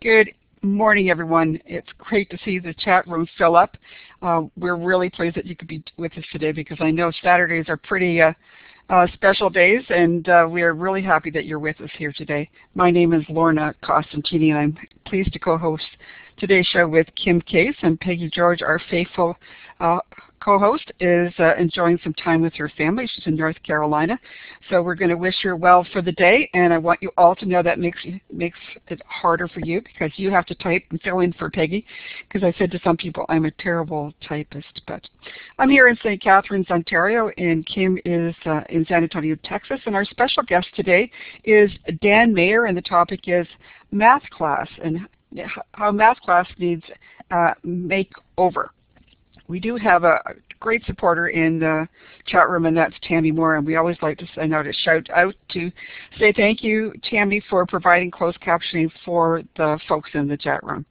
Good morning, everyone. It's great to see the chat room fill up. We're really pleased that you could be with us today because I know Saturdays are pretty special days, and we are really happy that you're with us here today. My name is Lorna Costantini, and I'm pleased to co-host today's show with Kim Case, and Peggy George, our faithful co-host, is enjoying some time with her family. She's in North Carolina, so we're going to wish her well for the day, and I want you all to know that makes it harder for you because you have to type and fill in for Peggy, because I said to some people I'm a terrible typist, but I'm here in St. Catharines, Ontario, and Kim is in San Antonio, Texas, and our special guest today is Dan Meyer, and the topic is math class and how math class needs makeover. We do have a great supporter in the chat room, and that's Tammy Moore, and we always like to send out a shout out to say thank you, Tammy, for providing closed captioning for the folks in the chat room.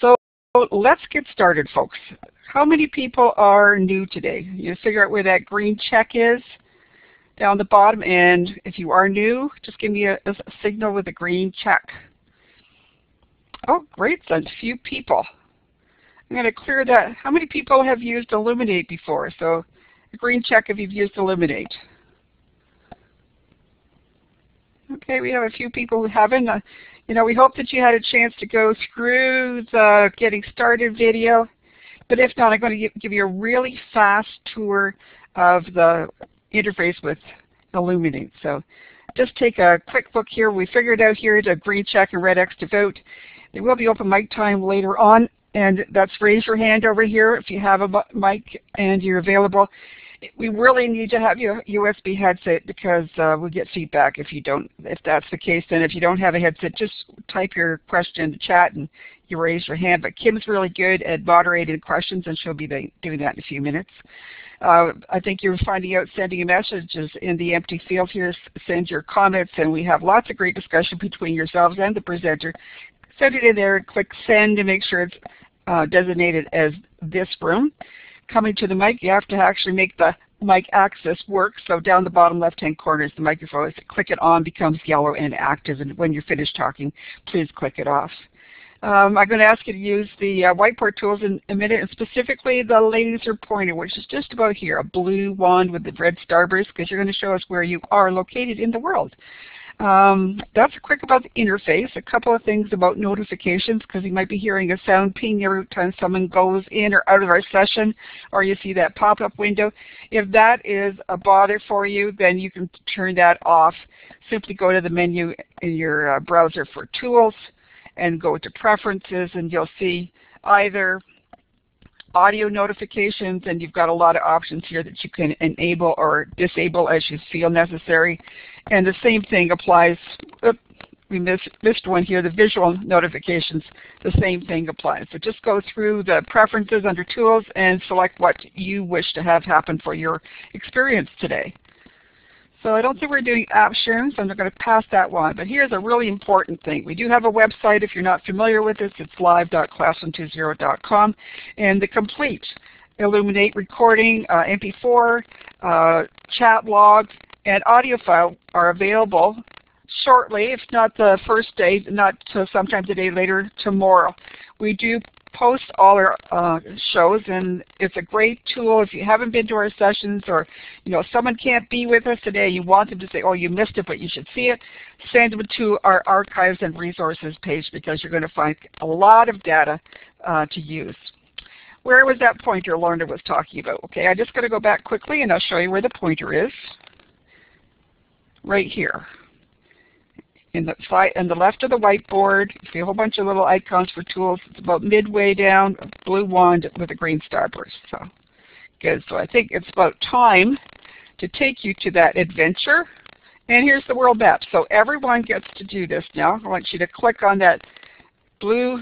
So let's get started, folks. How many people are new today? You figure out where that green check is down the bottom, and if you are new, just give me a signal with a green check. Oh, great, so a few people. I'm going to clear that. How many people have used Illuminate before? So a green check if you've used Illuminate. Okay, we have a few people who haven't. You know, we hope that you had a chance to go through the Getting Started video, but if not, I'm going to give you a really fast tour of the interface with Illuminate. So just take a quick look here. We figured out here to green check and red X to vote. There will be open mic time later on, and that's raise your hand over here if you have a mic and you're available. We really need to have your USB headset because we'll get feedback if you don't. If that's the case, then if you don't have a headset, just type your question in the chat and you raise your hand. But Kim's really good at moderating questions, and she'll be doing that in a few minutes. I think you're finding out sending messages in the empty field here. Send your comments, and we have lots of great discussion between yourselves and the presenter. Send it in there and click send to make sure it's designated as this room. Coming to the mic, you have to actually make the mic access work. So down the bottom left-hand corner is the microphone. Click it on, becomes yellow and active. And when you're finished talking, please click it off. I'm going to ask you to use the whiteboard tools in a minute, and specifically the laser pointer, which is just about here, a blue wand with the red starburst, because you're going to show us where you are located in the world. That's quick about the interface. A couple of things about notifications, because you might be hearing a sound ping every time someone goes in or out of our session, or you see that pop-up window. If that is a bother for you, then you can turn that off. Simply go to the menu in your browser for tools and go to preferences, and you'll see either audio notifications, and you've got a lot of options here that you can enable or disable as you feel necessary. And the same thing applies. Oops, we missed one here, the visual notifications. The same thing applies. So just go through the preferences under tools and select what you wish to have happen for your experience today. So I don't think we're doing options, so I'm going to pass that one. But here's a really important thing. We do have a website. If you're not familiar with this, it's live.classroom20.com. And the complete Illuminate recording, MP4, chat logs, and audio file are available shortly, if not the first day, not sometime today, later tomorrow. We do post all our shows, and it's a great tool if you haven't been to our sessions, or you know someone can't be with us today, you want them to say, oh, you missed it, but you should see it. Send them to our archives and resources page, because you're going to find a lot of data to use. Where was that pointer Lorna was talking about? Okay, I'm just going to go back quickly, and I'll show you where the pointer is. Right here. On the left of the whiteboard, you see a whole bunch of little icons for tools. It's about midway down, a blue wand with a green starburst. So good. So I think it's about time to take you to that adventure. And here's the world map. So everyone gets to do this now. I want you to click on that blue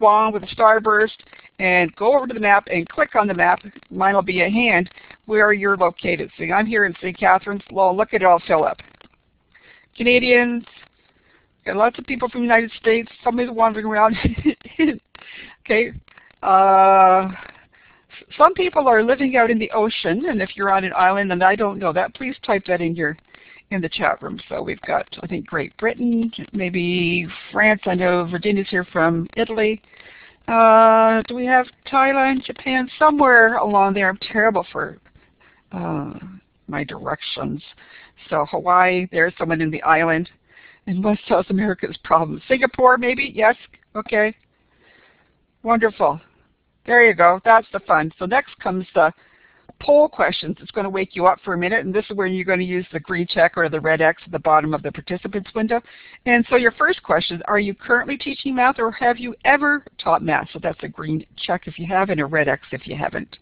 wand with a starburst and go over to the map and click on the map. Mine will be a hand where you're located. So I'm here in St. Catharines. Well, look at it all fill up. Canadians. Got lots of people from the United States. Somebody's wandering around. Okay. Some people are living out in the ocean, and if you're on an island, and I don't know that, please type that in your in the chat room. So we've got, I think, Great Britain, maybe France. I know Virginia's here from Italy. Do we have Thailand, Japan, somewhere along there? I'm terrible for my directions. So Hawaii, there's someone in the island. And West South America's problem. Singapore, maybe? Yes? Okay. Wonderful. There you go. That's the fun. So next comes the poll questions. It's going to wake you up for a minute, and this is where you're going to use the green check or the red X at the bottom of the participants window. And so your first question, are you currently teaching math or have you ever taught math? So that's a green check if you have and a red X if you haven't.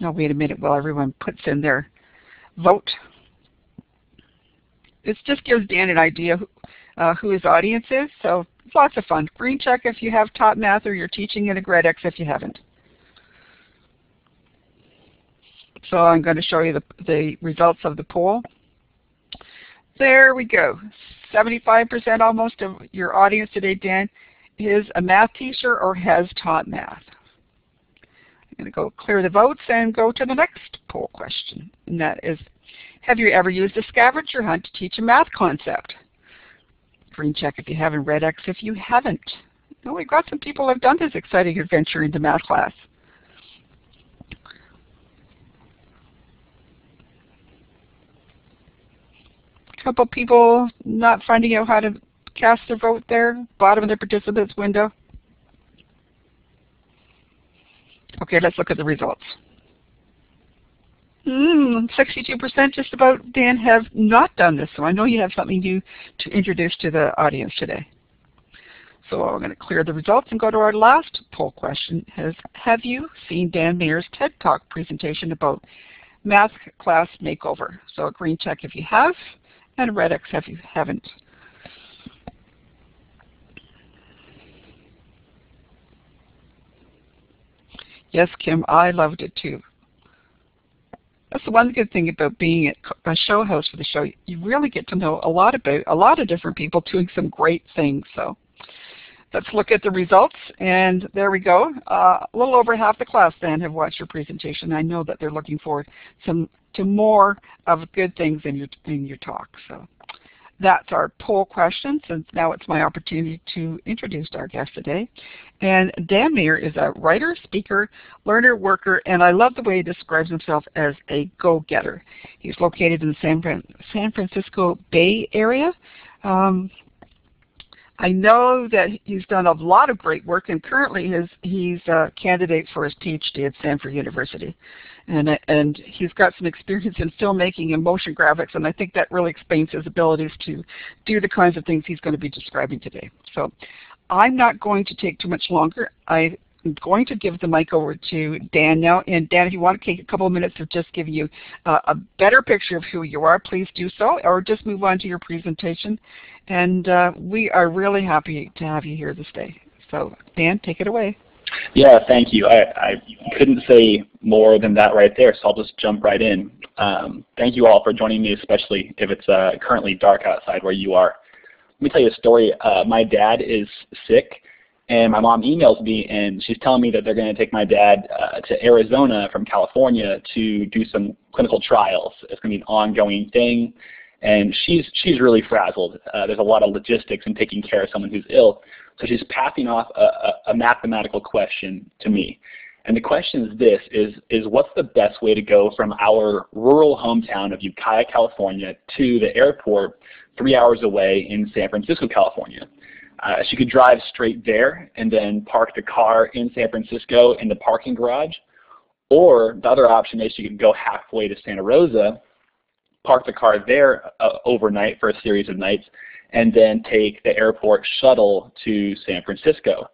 Now wait a minute while everyone puts in their vote. This just gives Dan an idea who his audience is, so it's lots of fun. Green check if you have taught math or you're teaching, and a red X if you haven't. So I'm going to show you the results of the poll. There we go. 75% almost of your audience today, Dan, is a math teacher or has taught math. I'm going to go clear the votes and go to the next poll question, and that is, have you ever used a scavenger hunt to teach a math concept? Green check if you haven't, red X if you haven't. Oh, we've got some people who have done this exciting adventure into math class. A couple people not finding out how to cast their vote there, bottom of the participants window. Okay, let's look at the results. 62% just about, Dan, have not done this. So I know you have something new to introduce to the audience today. So I'm going to clear the results and go to our last poll question. Have you seen Dan Meyer's TED Talk presentation about math class makeover? So a green check if you have and a red X if you haven't. Yes, Kim, I loved it too. That's the one good thing about being a show host for the show. You really get to know a lot about a lot of different people doing some great things. So let's look at the results. And there we go. A little over half the class then have watched your presentation. I know that they're looking forward to more of good things in your talk. So that's our poll question, since now it's my opportunity to introduce our guest today. And Dan Meyer is a writer, speaker, learner, worker, and I love the way he describes himself as a go-getter. He's located in the San Francisco Bay Area. I know that he's done a lot of great work, and currently he's a candidate for his PhD at Stanford University. And he's got some experience in filmmaking and motion graphics, and I think that really explains his abilities to do the kinds of things he's going to be describing today. So I'm not going to take too much longer. I'm going to give the mic over to Dan now. And Dan, if you want to take a couple of minutes of just giving you a better picture of who you are, please do so, or just move on to your presentation. And we are really happy to have you here this day. So Dan, take it away. Yeah, thank you. I couldn't say more than that right there, so I'll just jump right in. Thank you all for joining me, especially if it's currently dark outside where you are. Let me tell you a story. My dad is sick, and my mom emails me, and she's telling me that they're going to take my dad to Arizona from California to do some clinical trials. It's going to be an ongoing thing, and she's really frazzled. There's a lot of logistics in taking care of someone who's ill. So she's passing off a mathematical question to me. And the question is this, is what's the best way to go from our rural hometown of Ukiah, California to the airport 3 hours away in San Francisco, California? She could drive straight there and then park the car in San Francisco in the parking garage. Or the other option is she could go halfway to Santa Rosa, park the car there overnight for a series of nights, and then take the airport shuttle to San Francisco.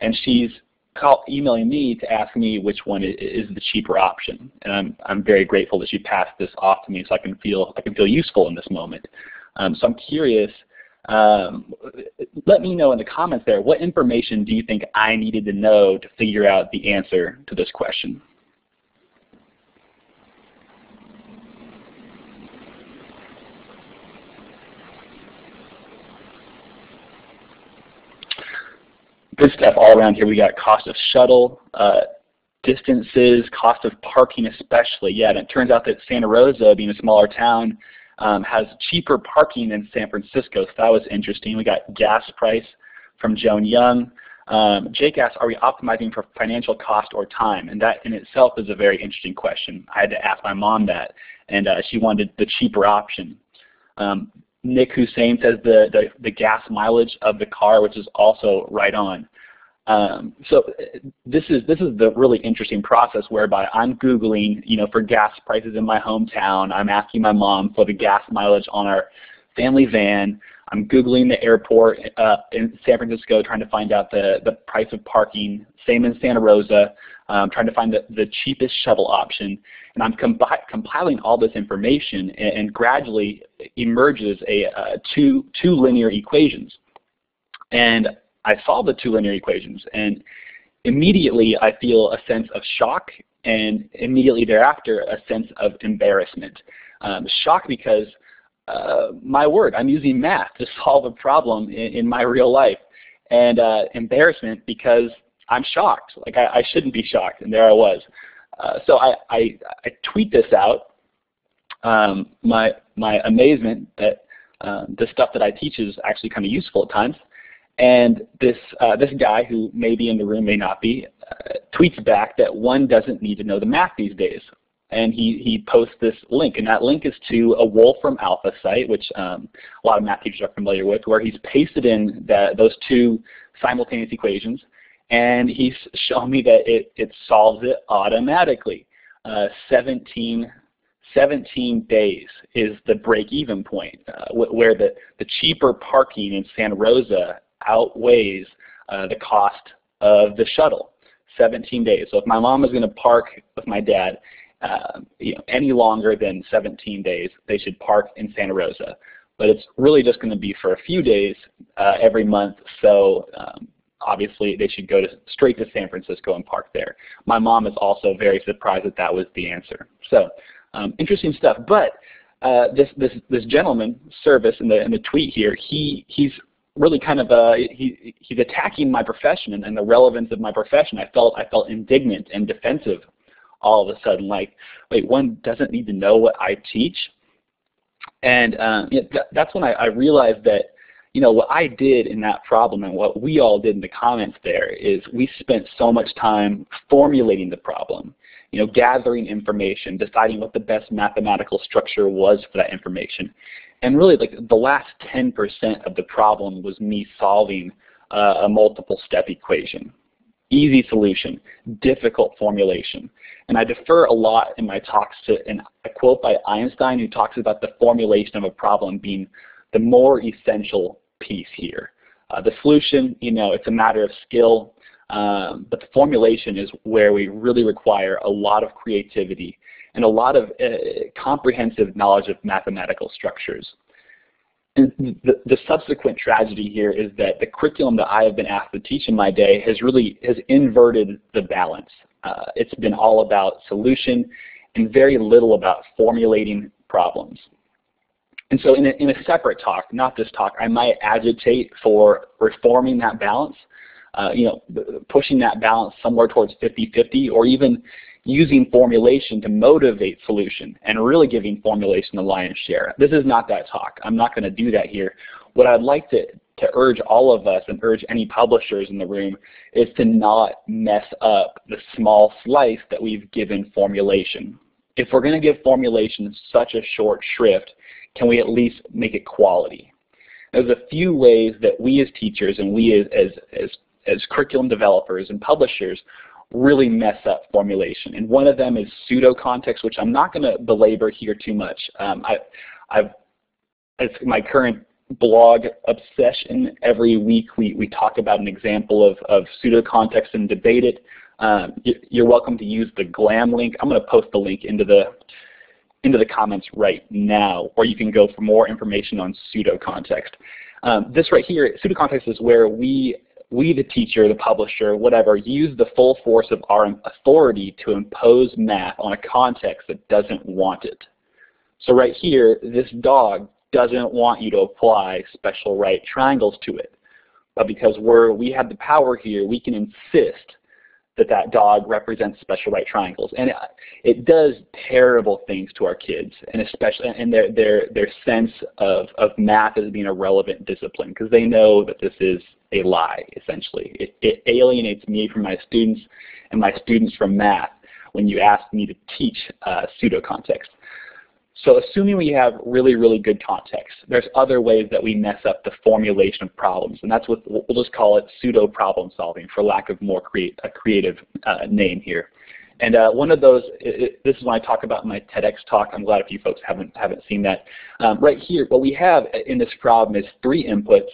And she's emailing me to ask me which one is the cheaper option. And I'm very grateful that she passed this off to me so I can feel useful in this moment. So I'm curious, let me know in the comments there, what information do you think I needed to know to figure out the answer to this question? Good stuff all around here. We got cost of shuttle, distances, cost of parking especially. Yeah, and it turns out that Santa Rosa, being a smaller town, has cheaper parking in San Francisco, so that was interesting. We got gas price from Joan Young. Jake asks, are we optimizing for financial cost or time? And that in itself is a very interesting question. I had to ask my mom that, and she wanted the cheaper option. Nick Hussein says the gas mileage of the car, which is also right on. So this is the really interesting process whereby I'm Googling, you know, for gas prices in my hometown. I'm asking my mom for the gas mileage on our family van. I'm Googling the airport in San Francisco, trying to find out the price of parking. Same in Santa Rosa, trying to find the cheapest shuttle option. And I'm compiling all this information, and gradually emerges a two linear equations. And I solve the two linear equations, and immediately I feel a sense of shock, and immediately thereafter a sense of embarrassment. Shock because my word, I'm using math to solve a problem in my real life, and embarrassment because I'm shocked. Like I shouldn't be shocked, and there I was. So I tweet this out, my amazement that the stuff that I teach is actually kind of useful at times. And this guy, who may be in the room, may not be, tweets back that one doesn't need to know the math these days. And he posts this link, and that link is to a Wolfram Alpha site, which a lot of math teachers are familiar with, where he's pasted in those two simultaneous equations, and he's shown me that it solves it automatically. 17 days is the break-even point, where the cheaper parking in Santa Rosa outweighs the cost of the shuttle. 17 days. So if my mom is going to park with my dad any longer than 17 days, they should park in Santa Rosa. But it's really just going to be for a few days every month, so obviously they should go straight to San Francisco and park there. My mom is also very surprised that that was the answer. So interesting stuff. But this gentleman, Service, in the tweet here, he's really kind of he's attacking my profession and the relevance of my profession. I felt indignant and defensive all of a sudden, like, wait, one doesn't need to know what I teach? And that's when I realized that, you know, what I did in that problem and what we all did in the comments there is we spent so much time formulating the problem, you know, gathering information, deciding what the best mathematical structure was for that information. And really, like, the last 10% of the problem was me solving a multiple-step equation. Easy solution, difficult formulation. And I defer a lot in my talks to a quote by Einstein, who talks about the formulation of a problem being the more essential piece here. The solution, you know, it's a matter of skill, but the formulation is where we really require a lot of creativity and a lot of comprehensive knowledge of mathematical structures. And the subsequent tragedy here is that the curriculum that I have been asked to teach in my day has inverted the balance. It's been all about solution and very little about formulating problems. And so in a separate talk, not this talk, I might agitate for reforming that balance, you know, pushing that balance somewhere towards 50-50, or even using formulation to motivate solution and really giving formulation the lion's share. This is not that talk. I'm not going to do that here. What I'd like to urge all of us and urge any publishers in the room is to not mess up the small slice that we've given formulation. If we're going to give formulation such a short shrift, can we at least make it quality? There's a few ways that we as teachers and we as curriculum developers and publishers really mess up formulation, and one of them is pseudo-context, which I'm not going to belabor here too much. It's my current blog obsession. Every week we talk about an example of pseudo-context and debate it. You're welcome to use the Glam link. I'm going to post the link into the comments right now, or you can go for more information on pseudo-context. This right here, pseudo-context, is where we the teacher, the publisher, whatever, use the full force of our authority to impose math on a context that doesn't want it. So right here, this dog doesn't want you to apply special right triangles to it. But because we have the power here, we can insist that dog represents special right triangles, and it does terrible things to our kids, and especially and their sense of math as being a relevant discipline, because they know that this is a lie. Essentially, it alienates me from my students and my students from math when you ask me to teach pseudo context. So assuming we have really, really good context, there's other ways that we mess up the formulation of problems, and that's what we'll just call it pseudo problem solving, for lack of more creative name here. And one of those, this is when I talk about my TEDx talk. I'm glad a few folks haven't seen that. Right here, what we have in this problem is three inputs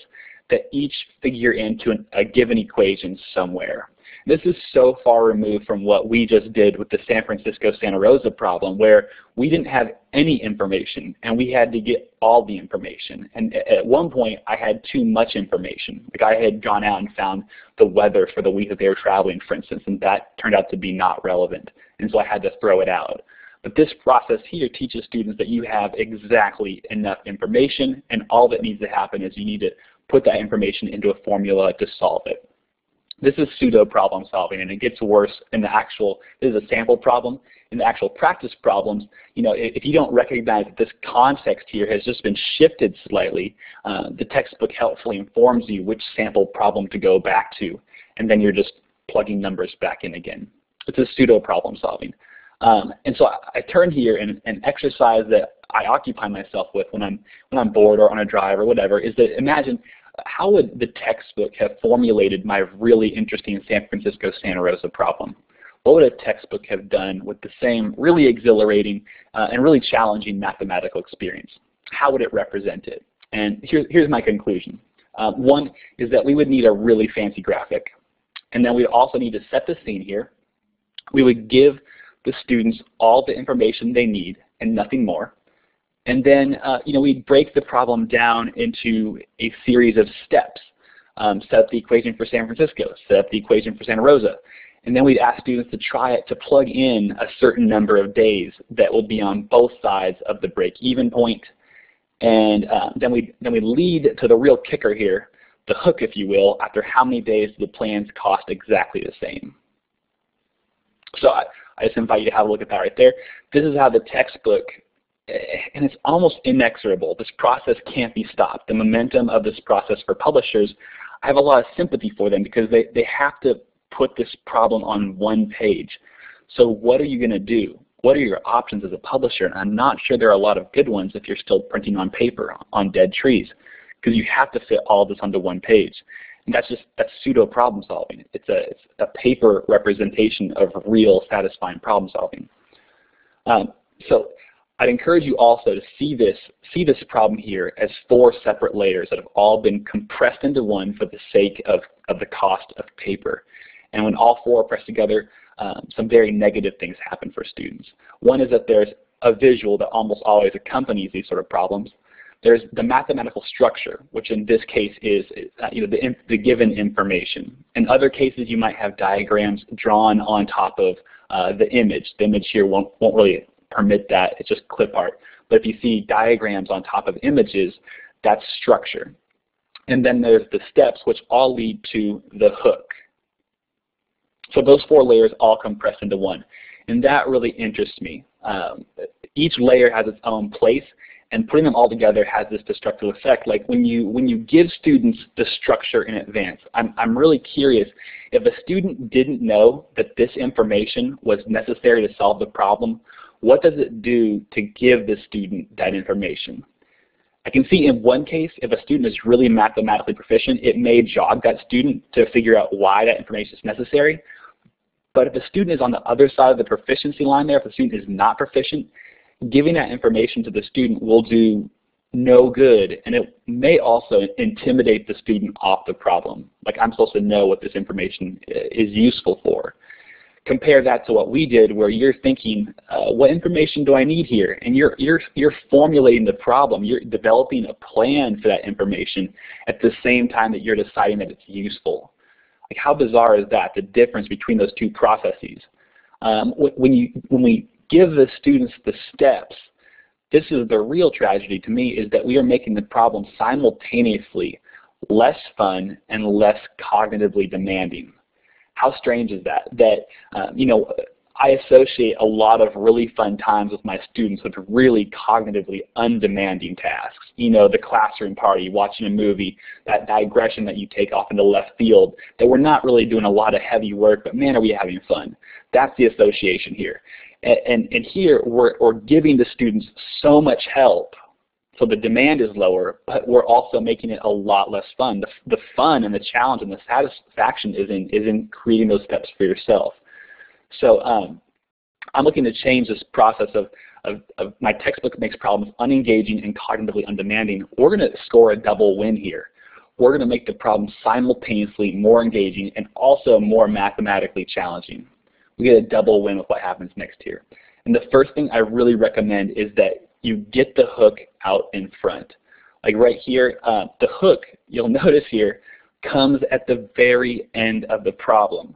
that each figure into a given equation somewhere. This is so far removed from what we just did with the San Francisco Santa Rosa problem, where we didn't have any information and we had to get all the information. And at one point I had too much information. Like I had gone out and found the weather for the week that they were traveling, for instance, and that turned out to be not relevant. And so I had to throw it out. But this process here teaches students that you have exactly enough information, and all that needs to happen is you need to put that information into a formula to solve it. This is pseudo problem solving, and it gets worse in the actual, this is a sample problem. In the actual practice problems, you know, if you don't recognize that this context here has just been shifted slightly, the textbook helpfully informs you which sample problem to go back to, and then you're just plugging numbers back in again. It's a pseudo problem solving. And so I turn here, and an exercise that I occupy myself with when I'm bored or on a drive or whatever is that, imagine, how would the textbook have formulated my really interesting San Francisco Santa Rosa problem? What would a textbook have done with the same really exhilarating and really challenging mathematical experience? How would it represent it? And here's my conclusion. One is that we would need a really fancy graphic, and then we also need to set the scene here. We would give the students all the information they need and nothing more. And then, you know, we break the problem down into a series of steps. Set up the equation for San Francisco, set up the equation for Santa Rosa, and then we'd ask students to try it to plug in a certain number of days that will be on both sides of the break-even point. And then we lead to the real kicker here, the hook, if you will. After how many days do the plans cost exactly the same? So I just invite you to have a look at that right there. This is how the textbook. And it's almost inexorable. This process can't be stopped. The momentum of this process for publishers, I have a lot of sympathy for them, because they have to put this problem on one page. So what are you going to do? What are your options as a publisher? And I'm not sure there are a lot of good ones if you're still printing on paper, on dead trees, because you have to fit all this onto one page. And that's pseudo problem solving. It's a paper representation of real satisfying problem solving. So I'd encourage you also to see this problem here as four separate layers that have all been compressed into one for the sake of the cost of paper. And when all four are pressed together, some very negative things happen for students. One is that there's a visual that almost always accompanies these sort of problems. There's the mathematical structure, which in this case is you know, the given information. In other cases, you might have diagrams drawn on top of the image. The image here won't really permit that, it's just clip art. But if you see diagrams on top of images, that's structure. And then there's the steps, which all lead to the hook. So those four layers all compress into one. And that really interests me. Each layer has its own place, and putting them all together has this destructive effect. Like when you give students the structure in advance, I'm really curious, if a student didn't know that this information was necessary to solve the problem, what does it do to give the student that information? I can see in one case, if a student is really mathematically proficient, it may jog that student to figure out why that information is necessary. But if a student is on the other side of the proficiency line there, if the student is not proficient, giving that information to the student will do no good, and it may also intimidate the student off the problem. Like, I'm supposed to know what this information is useful for. Compare that to what we did, where you're thinking, what information do I need here? And you're formulating the problem. You're developing a plan for that information at the same time that you're deciding that it's useful. Like, how bizarre is that, the difference between those two processes? When we give the students the steps, this is the real tragedy to me, is that we are making the problem simultaneously less fun and less cognitively demanding. How strange is that? That you know, I associate a lot of really fun times with my students with really cognitively undemanding tasks. You know, the classroom party, watching a movie, that digression that you take off into left field, that we're not really doing a lot of heavy work, but man, are we having fun. That's the association here. And here, we're giving the students so much help, so the demand is lower, but we're also making it a lot less fun. The fun and the challenge and the satisfaction is in creating those steps for yourself. So I'm looking to change this process of my textbook makes problems unengaging and cognitively undemanding. We're going to score a double win here. We're going to make the problem simultaneously more engaging and also more mathematically challenging. We get a double win with what happens next here. And the first thing I really recommend is that you get the hook out in front. Like right here, the hook, you'll notice here, comes at the very end of the problem.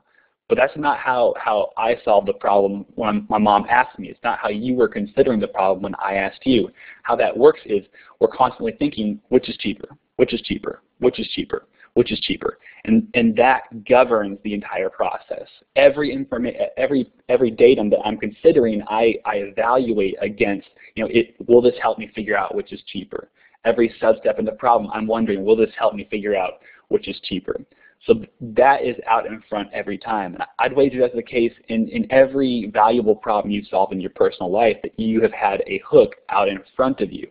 But that's not how I solved the problem when my mom asked me. It's not how you were considering the problem when I asked you. How that works is we're constantly thinking, which is cheaper, which is cheaper, which is cheaper, which is cheaper. And that governs the entire process. Every datum that I'm considering, I evaluate against, you know, will this help me figure out which is cheaper? Every sub-step in the problem, I'm wondering, will this help me figure out which is cheaper? So that is out in front every time. And I'd wager that's the case in every valuable problem you solve in your personal life, that you have had a hook out in front of you.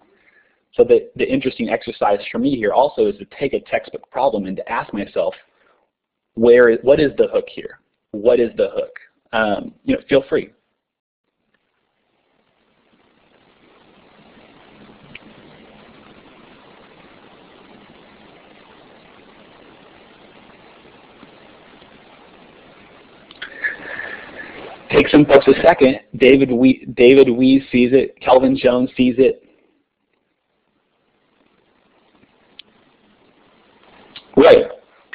So the interesting exercise for me here also is to take a textbook problem and to ask myself, what is the hook here? What is the hook? You know, feel free. Take some folks a second. David Wee sees it. Kelvin Jones sees it. Right.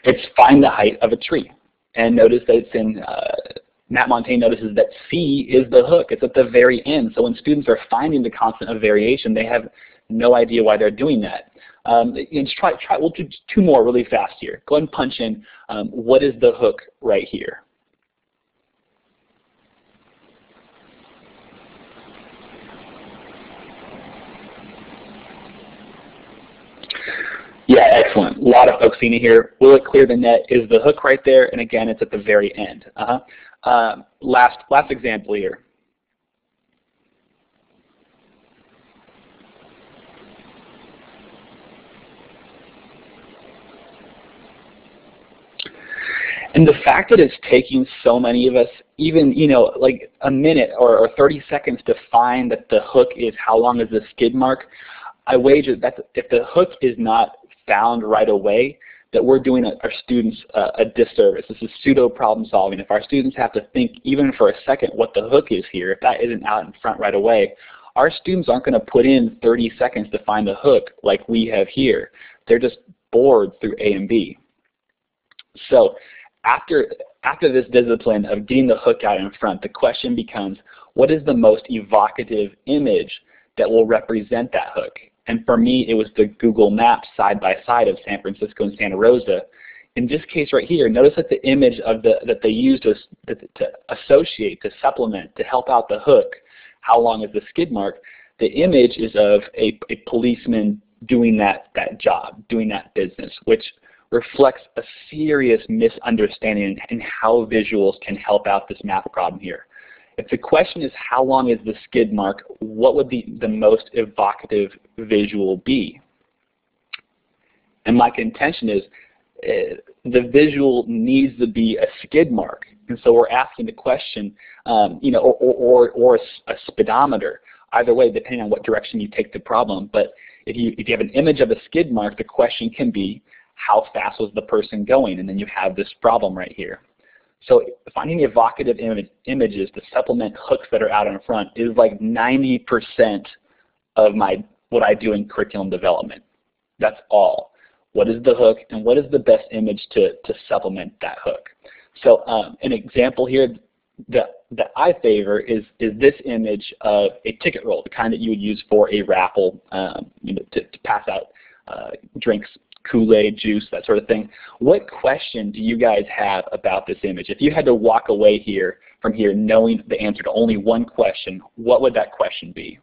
It's find the height of a tree. And notice that it's in, Matt Montaigne notices that C is the hook. It's at the very end. So when students are finding the constant of variation, they have no idea why they're doing that. And just try, we'll do two more really fast here. Go ahead and punch in, what is the hook right here? Yeah, excellent. A lot of folks seen it here. Will it clear the net is the hook right there, and again, it's at the very end. Last example here. And the fact that it's taking so many of us, even, you know, like a minute or 30 seconds to find that the hook is how long is the skid mark, I wager that if the hook is not found right away, that we're doing our students a disservice. This is pseudo problem solving. If our students have to think even for a second what the hook is here, if that isn't out in front right away, our students aren't going to put in 30 seconds to find the hook like we have here. They're just bored through A and B. So after this discipline of getting the hook out in front, the question becomes, what is the most evocative image that will represent that hook? And for me, it was the Google Maps side-by-side of San Francisco and Santa Rosa. In this case right here, notice that the image of that they used to associate, to supplement, to help out the hook, how long is the skid mark, the image is of a policeman doing that job, doing that business, which reflects a serious misunderstanding in how visuals can help out this math problem here. If the question is how long is the skid mark, what would the most evocative visual be? And my contention is the visual needs to be a skid mark. And so we're asking the question, you know, or a speedometer, either way, depending on what direction you take the problem. But if you have an image of a skid mark, the question can be, how fast was the person going? And then you have this problem right here. So finding evocative images to supplement hooks that are out in front is like 90% of what I do in curriculum development. That's all. What is the hook and what is the best image to supplement that hook? So an example here that I favor is this image of a ticket roll, the kind that you would use for a raffle, you know, to pass out drinks Kool-Aid, juice, that sort of thing. What question do you guys have about this image? If you had to walk away here from here knowing the answer to only one question, what would that question be?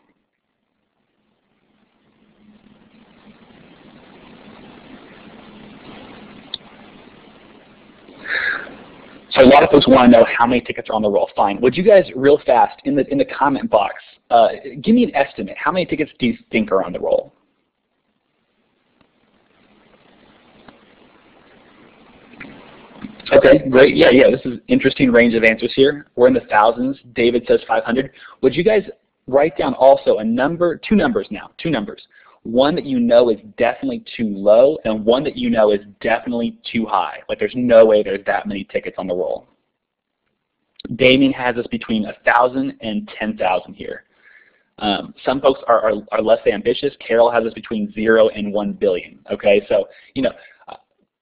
So a lot of folks want to know how many tickets are on the roll. Fine. Would you guys, real fast, in the comment box, give me an estimate. How many tickets do you think are on the roll? Okay, great. Yeah, this is an interesting range of answers here. We're in the thousands. David says 500. Would you guys write down also a number, two numbers. One that you know is definitely too low and one that you know is definitely too high. Like there's no way there's that many tickets on the roll. Damien has us between 1,000 and 10,000 here. Some folks are less ambitious. Carol has us between 0 and 1 billion. Okay, so you know,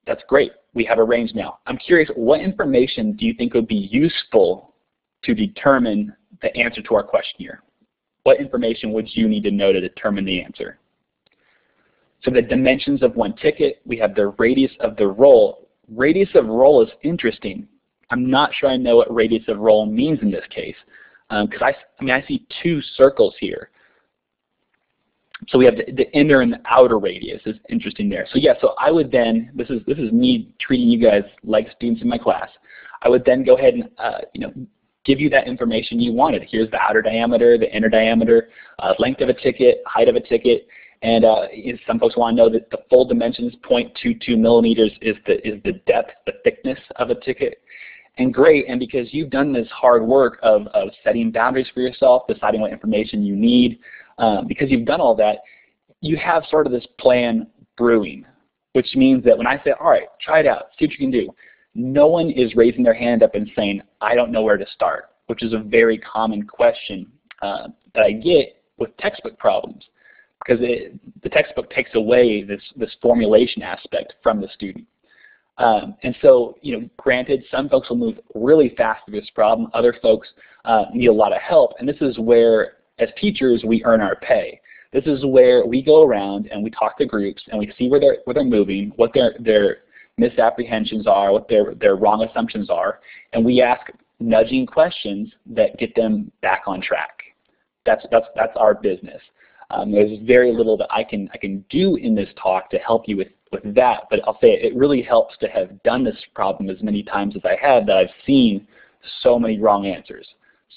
that's great. We have a range now. I'm curious, what information do you think would be useful to determine the answer to our question here? What information would you need to know to determine the answer? So the dimensions of one ticket, we have the radius of the roll. Radius of roll is interesting. I'm not sure I know what radius of roll means in this case, because I see two circles here. So we have the inner and the outer radius is interesting there. So yeah, so I would then, this is me treating you guys like students in my class. I would then go ahead and give you that information you wanted. Here's the outer diameter, the inner diameter, length of a ticket, height of a ticket. And some folks want to know that the full dimensions, 0.22 millimeters is the depth, the thickness of a ticket. And great, and because you've done this hard work of setting boundaries for yourself, deciding what information you need, because you've done all that, you have sort of this plan brewing, which means that when I say, all right, try it out, see what you can do, no one is raising their hand up and saying, I don't know where to start, which is a very common question that I get with textbook problems. Because the textbook takes away this formulation aspect from the student. And so, you know, granted, some folks will move really fast through this problem. Other folks need a lot of help. And this is where, as teachers, we earn our pay. This is where we go around and we talk to groups and we see where they're moving, what their misapprehensions are, what their wrong assumptions are, and we ask nudging questions that get them back on track. That's our business. There's very little that I can do in this talk to help you with that, but I'll say it really helps to have done this problem as many times as I have, that I've seen so many wrong answers.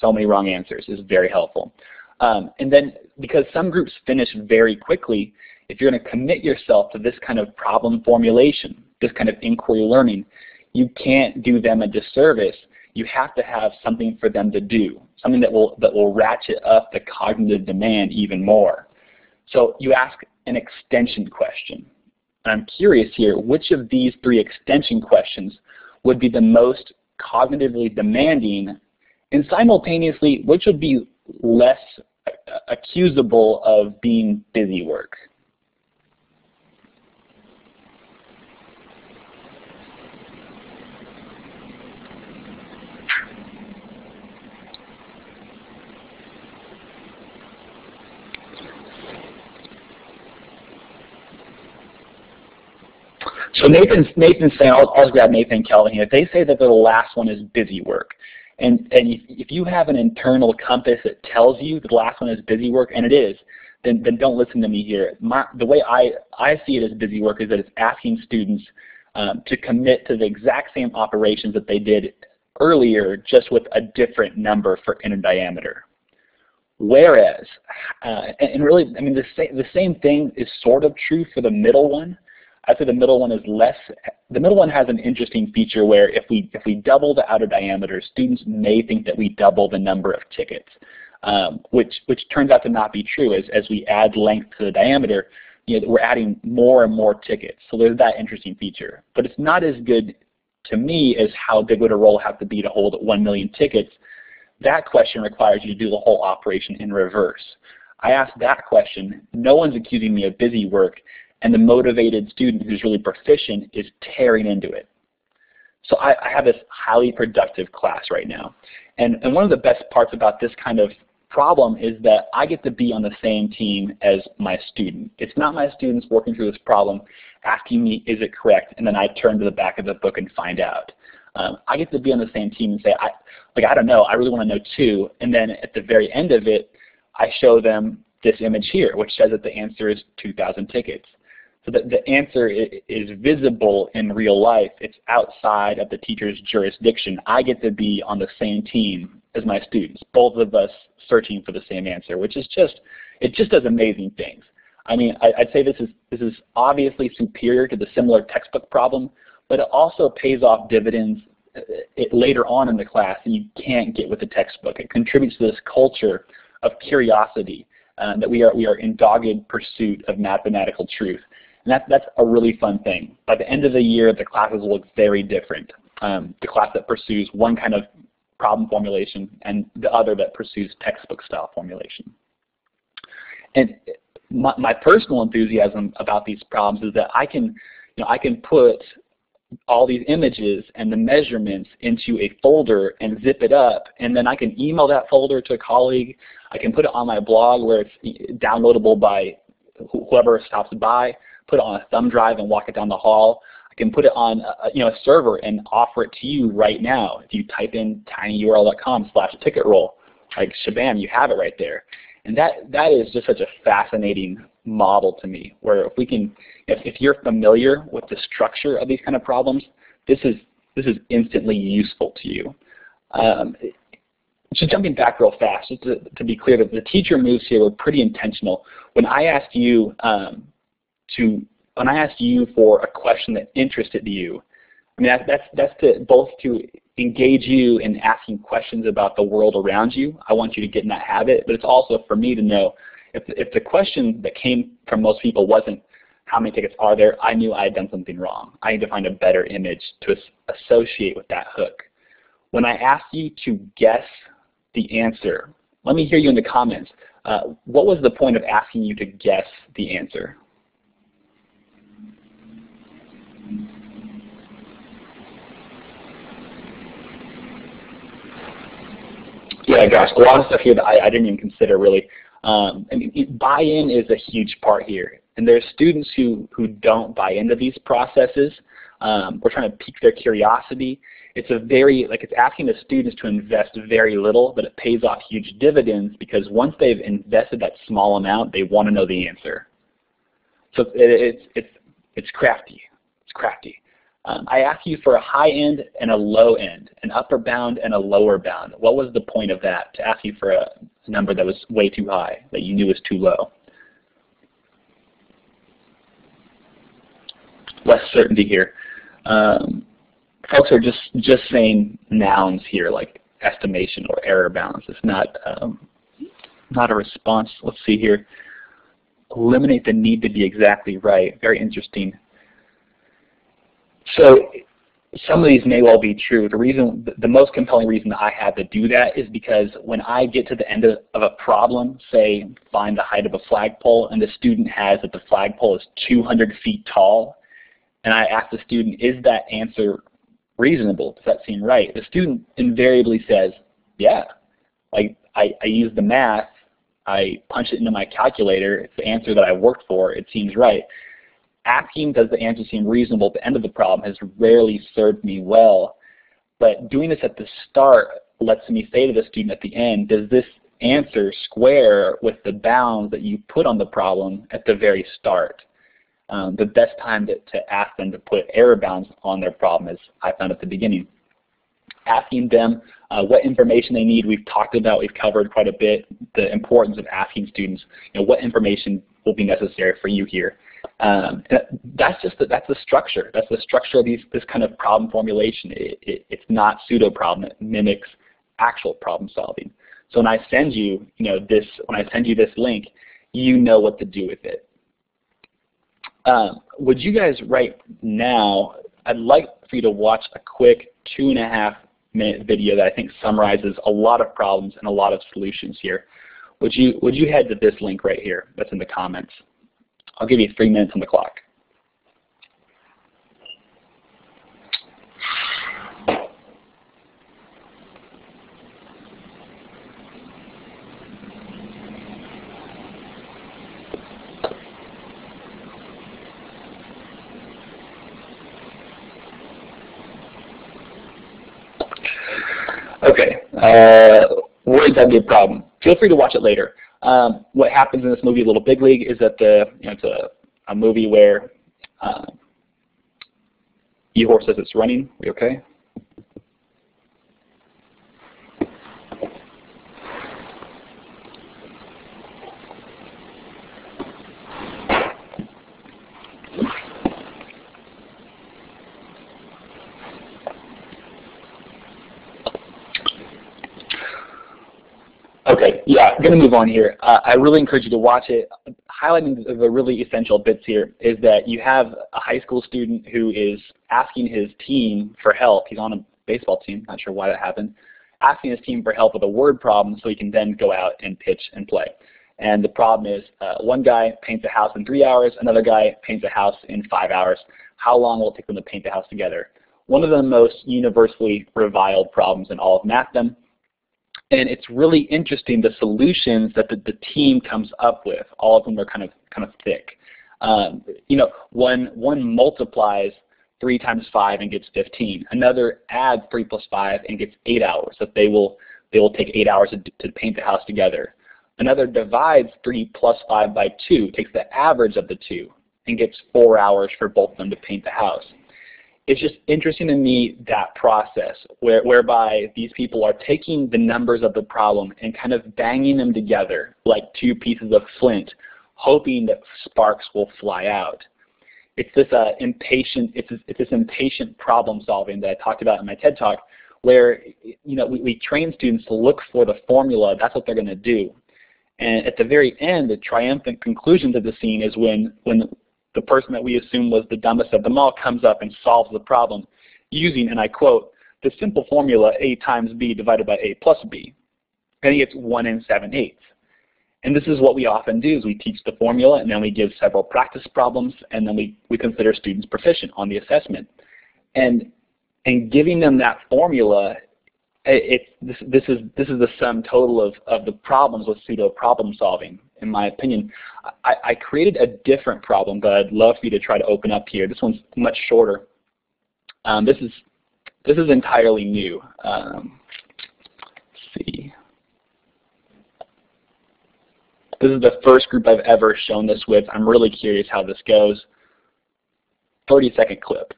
So many wrong answers is very helpful. And then because some groups finish very quickly, if you're going to commit yourself to this kind of problem formulation, this kind of inquiry learning, you can't do them a disservice. You have to have something for them to do, something that will ratchet up the cognitive demand even more. So you ask an extension question. I'm curious here, which of these three extension questions would be the most cognitively demanding, and simultaneously, which would be less accusable of being busy work? So Nathan's saying, I'll grab Nathan and Kelvin here. They say that the last one is busy work. And if you have an internal compass that tells you the last one is busy work, and it is, then don't listen to me here. The way I see it as busy work is that it's asking students to commit to the exact same operations that they did earlier, just with a different number for inner diameter. Whereas, and really, I mean, the same thing is sort of true for the middle one. I'd say the middle one is less. The middle one has an interesting feature where if we double the outer diameter, students may think that we double the number of tickets, which turns out to not be true. As we add length to the diameter, you know, we're adding more and more tickets. So there's that interesting feature. But it's not as good to me as how big would a roll have to be to hold 1,000,000 tickets. That question requires you to do the whole operation in reverse. I asked that question. No one's accusing me of busy work. And the motivated student who's really proficient is tearing into it. So I have this highly productive class right now. And one of the best parts about this kind of problem is that I get to be on the same team as my student. It's not my students working through this problem. asking me, is it correct? And then I turn to the back of the book and find out. I get to be on the same team and say, I don't know, I really want to know too. And then at the very end of it, I show them this image here, which says that the answer is 2,000 tickets. So the answer is visible in real life. It's outside of the teacher's jurisdiction. I get to be on the same team as my students, both of us searching for the same answer, which is just, it just does amazing things. I mean, I'd say this is obviously superior to the similar textbook problem, but it also pays off dividends later on in the class and you can't get with the textbook. It contributes to this culture of curiosity that we are in dogged pursuit of mathematical truth. And that's a really fun thing. By the end of the year, the classes look very different. The class that pursues one kind of problem formulation and the other that pursues textbook style formulation. And my personal enthusiasm about these problems is that I can put all these images and the measurements into a folder and zip it up, and then I can email that folder to a colleague. I can put it on my blog where it's downloadable by whoever stops by, put it on a thumb drive and walk it down the hall. I can put it on a server and offer it to you right now. If you type in tinyurl.com/ticketroll, like shabam, you have it right there. And that is just such a fascinating model to me, where if we can, if you're familiar with the structure of these kind of problems, this is instantly useful to you. So jumping back real fast, just to be clear that the teacher moves here were pretty intentional. When I asked you for a question that interested you, I mean that's to both to engage you in asking questions about the world around you. I want you to get in that habit, but it's also for me to know if the question that came from most people wasn't how many tickets are there, I knew I had done something wrong. I need to find a better image to associate with that hook. When I ask you to guess the answer, let me hear you in the comments. What was the point of asking you to guess the answer? Yeah, gosh, a lot of stuff here that I didn't even consider really. I mean, buy-in is a huge part here, and there's students who don't buy into these processes. We're trying to pique their curiosity. It's it's asking the students to invest very little, but it pays off huge dividends because once they've invested that small amount, they want to know the answer. So it's crafty. It's crafty. I asked you for a high end and a low end, an upper bound and a lower bound. What was the point of that, to ask you for a number that was way too high, that you knew was too low? Less certainty here. Folks are just saying nouns here, like estimation or error balance. It's not a response. Let's see here. Eliminate the need to be exactly right. Very interesting. So some of these may well be true. The most compelling reason I had to do that is because when I get to the end of a problem, say find the height of a flagpole, and the student has that the flagpole is 200 feet tall, and I ask the student, is that answer reasonable? Does that seem right? The student invariably says, yeah. Like I use the math, I punch it into my calculator, it's the answer that I worked for, it seems right. Asking does the answer seem reasonable at the end of the problem has rarely served me well, but doing this at the start lets me say to the student at the end, does this answer square with the bounds that you put on the problem at the very start? The best time to ask them to put error bounds on their problem, as I found at the beginning. Asking them what information they need, we've talked about, we've covered quite a bit, the importance of asking students, what information will be necessary for you here. That's the structure. That's the structure of this kind of problem formulation. It's not pseudo problem. It mimics actual problem solving. So when I send you, this link, you know what to do with it. Would you guys right now? I'd like for you to watch a quick 2.5-minute video that I think summarizes a lot of problems and a lot of solutions here. Would you head to this link right here? That's in the comments. I'll give you 3 minutes on the clock. Okay, would that be a problem? Feel free to watch it later. What happens in this movie, Little Big League, is that it's a movie where Ehor says it's running. We okay? Okay, yeah, I'm going to move on here. I really encourage you to watch it. Highlighting the really essential bits here is that you have a high school student who is asking his team for help. He's on a baseball team, not sure why that happened, asking his team for help with a word problem so he can then go out and pitch and play. And the problem is one guy paints a house in 3 hours, another guy paints a house in 5 hours. How long will it take them to paint the house together? One of the most universally reviled problems in all of mathdom. And it's really interesting the solutions that the team comes up with. All of them are kind of thick. You know, one multiplies 3 times 5 and gets 15. Another adds 3 plus 5 and gets 8 hours. So they will take 8 hours to paint the house together. Another divides 3 plus 5 by 2, takes the average of the two, and gets 4 hours for both of them to paint the house. It's just interesting to me that process whereby these people are taking the numbers of the problem and kind of banging them together like two pieces of flint, hoping that sparks will fly out. It's this impatient problem solving that I talked about in my TED Talk, where we train students to look for the formula. That's what they're going to do. And at the very end, the triumphant conclusion to the scene is when the person that we assume was the dumbest of them all comes up and solves the problem using, and I quote, the simple formula A times B divided by A plus B. And he gets 1 7/8. And this is what we often do is we teach the formula and then we give several practice problems and then we consider students proficient on the assessment. And giving them that formula, this is the sum total of the problems with pseudo problem solving. In my opinion, I created a different problem that I'd love for you to try to open up here. This one's much shorter. This is entirely new. Let's see. This is the first group I've ever shown this with. I'm really curious how this goes. 30-second clip.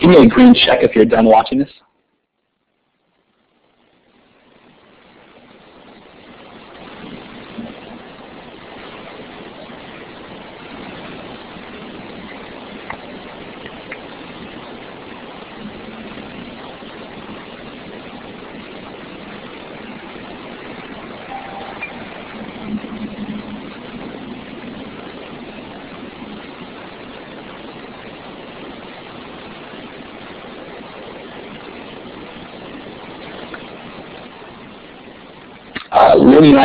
Give me a green check if you're done watching this.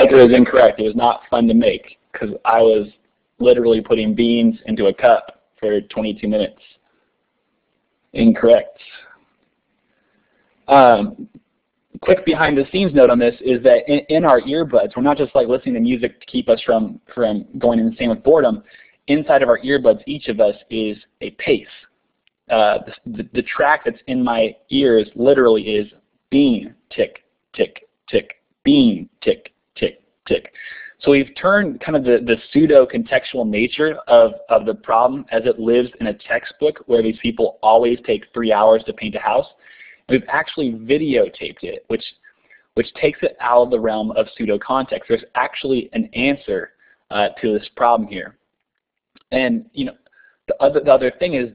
It was incorrect. It was not fun to make because I was literally putting beans into a cup for 22 minutes. Incorrect. Quick behind the scenes note on this is that in our earbuds, we're not just like listening to music to keep us from going insane with boredom. Inside of our earbuds, each of us is a pace. The track that's in my ears literally is bean, tick, tick, tick, bean, tick, tick, tick. So we've turned kind of the pseudo-contextual nature of the problem as it lives in a textbook where these people always take 3 hours to paint a house. We've actually videotaped it, which takes it out of the realm of pseudo-context. There's actually an answer to this problem here. And you know, the other thing is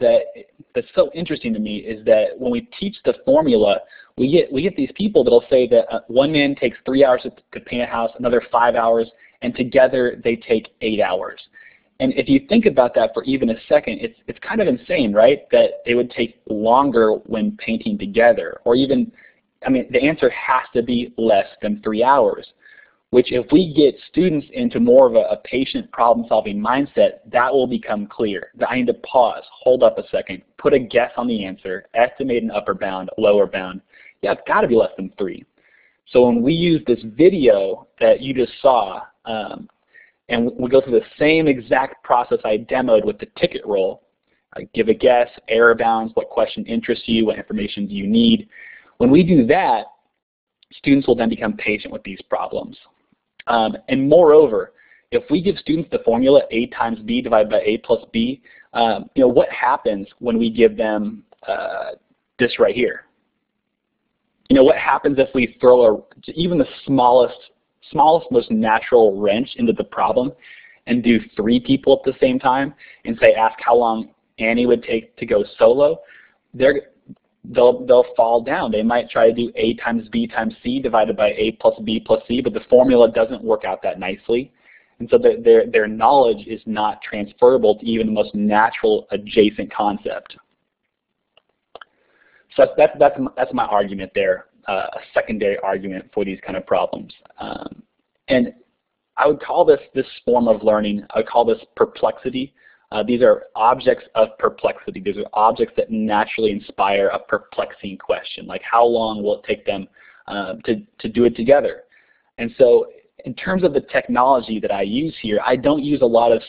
that's so interesting to me is that when we teach the formula, we get these people that'll say that one man takes 3 hours to paint a house, another 5 hours, and together they take 8 hours. And if you think about that for even a second, it's kind of insane, right, that it would take longer when painting together. Or even, I mean, the answer has to be less than 3 hours, which if we get students into more of a patient problem-solving mindset, that will become clear. I need to pause, hold up a second, put a guess on the answer, estimate an upper bound, lower bound. Yeah, it's got to be less than 3. So when we use this video that you just saw, and we go through the same exact process I demoed with the ticket roll. Give a guess, error bounds, what question interests you, what information do you need. When we do that, students will then become patient with these problems. And moreover, if we give students the formula A times B divided by A plus B, you know, what happens when we give them this right here? You know, what happens if we throw even the smallest, most natural wrench into the problem and do 3 people at the same time and say, ask how long Annie would take to go solo? They'll fall down. They might try to do A times B times C divided by A plus B plus C, but the formula doesn't work out that nicely. And so their knowledge is not transferable to even the most natural adjacent concept. So that's my argument there. A secondary argument for these kind of problems. And I would call this form of learning, I would call this perplexity. These are objects of perplexity. These are objects that naturally inspire a perplexing question, like how long will it take them to do it together? And so in terms of the technology that I use here, I don't use a lot of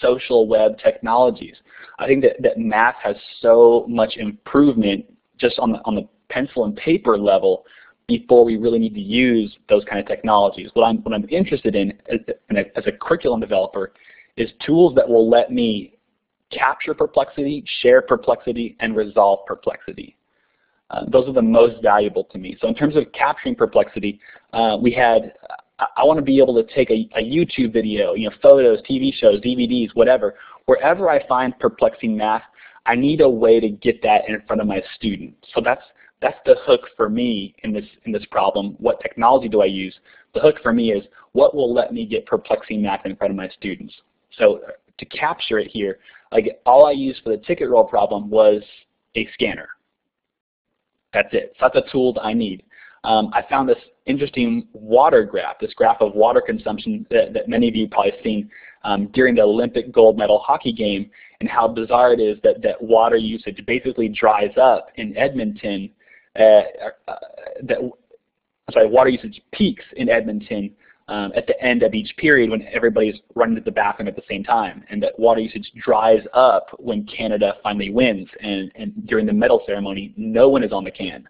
social web technologies. I think that math has so much improvement just on the pencil and paper level before we really need to use those kind of technologies. What I'm interested in as a curriculum developer is tools that will let me capture perplexity, share perplexity, and resolve perplexity. Those are the most valuable to me. So in terms of capturing perplexity, I want to be able to take a YouTube video, photos, TV shows, DVDs, whatever. Wherever I find perplexing math, I need a way to get that in front of my student. So that's the hook for me in this problem. What technology do I use? The hook for me is what will let me get perplexing math in front of my students. So to capture it here, like all I used for the ticket roll problem was a scanner. That's it. So that's the tool that I need. I found this interesting water graph, this graph of water consumption that many of you probably seen during the Olympic gold medal hockey game, and how bizarre it is that water usage basically dries up in Edmonton. Water usage peaks in Edmonton at the end of each period when everybody's running to the bathroom at the same time, and that water usage dries up when Canada finally wins, and during the medal ceremony, no one is on the can.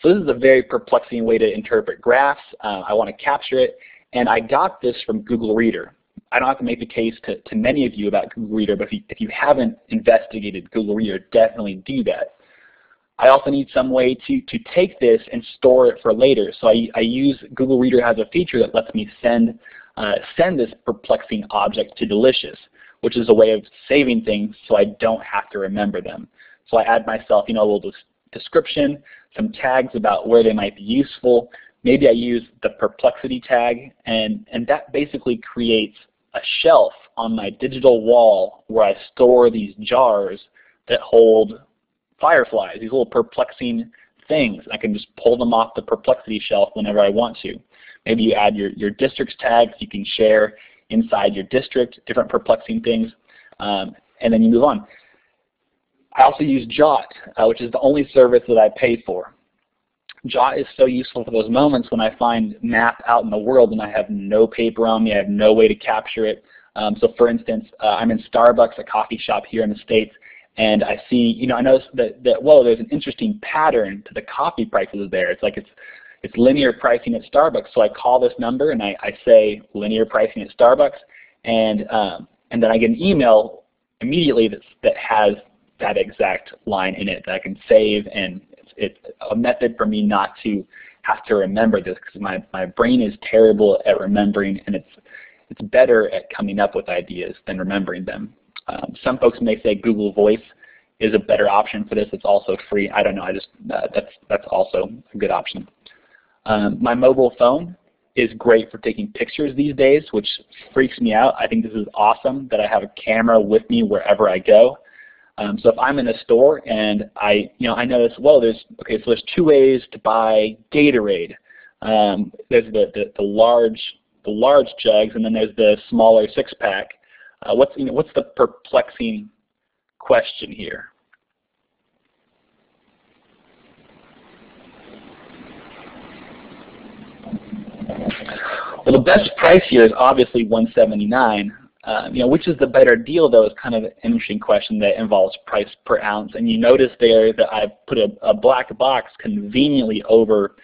So this is a very perplexing way to interpret graphs. I want to capture it, and I got this from Google Reader. I don't have to make the case to many of you about Google Reader, but if you haven't investigated Google Reader, definitely do that. I also need some way to take this and store it for later. So I use Google Reader has a feature that lets me send this perplexing object to Delicious, which is a way of saving things so I don't have to remember them. So I add myself, a little description, some tags about where they might be useful. Maybe I use the perplexity tag, and that basically creates a shelf on my digital wall where I store these jars that hold fireflies, these little perplexing things. I can just pull them off the perplexity shelf whenever I want to. Maybe you add your district's tags. You can share inside your district different perplexing things, and then you move on. I also use Jot, which is the only service that I pay for. Jot is so useful for those moments when I find math out in the world and I have no paper on me, I have no way to capture it. So for instance, I'm in Starbucks, a coffee shop here in the States, and I see, I notice that whoa, there's an interesting pattern to the coffee prices there. It's like it's linear pricing at Starbucks. So I call this number and I say linear pricing at Starbucks, and then I get an email immediately that has that exact line in it that I can save, and it's a method for me not to have to remember this, because my brain is terrible at remembering, and it's better at coming up with ideas than remembering them. Some folks may say Google Voice is a better option for this. It's also free. I don't know. I just that's also a good option. My mobile phone is great for taking pictures these days, which freaks me out. I think this is awesome that I have a camera with me wherever I go. So if I'm in a store and I notice, well, there's two ways to buy Gatorade. There's the large jugs, and then there's the smaller six-pack. What's the perplexing question here? Well, the best price here is obviously $179. Which is the better deal, though, is kind of an interesting question that involves price per ounce. And you notice there that I put a black box conveniently over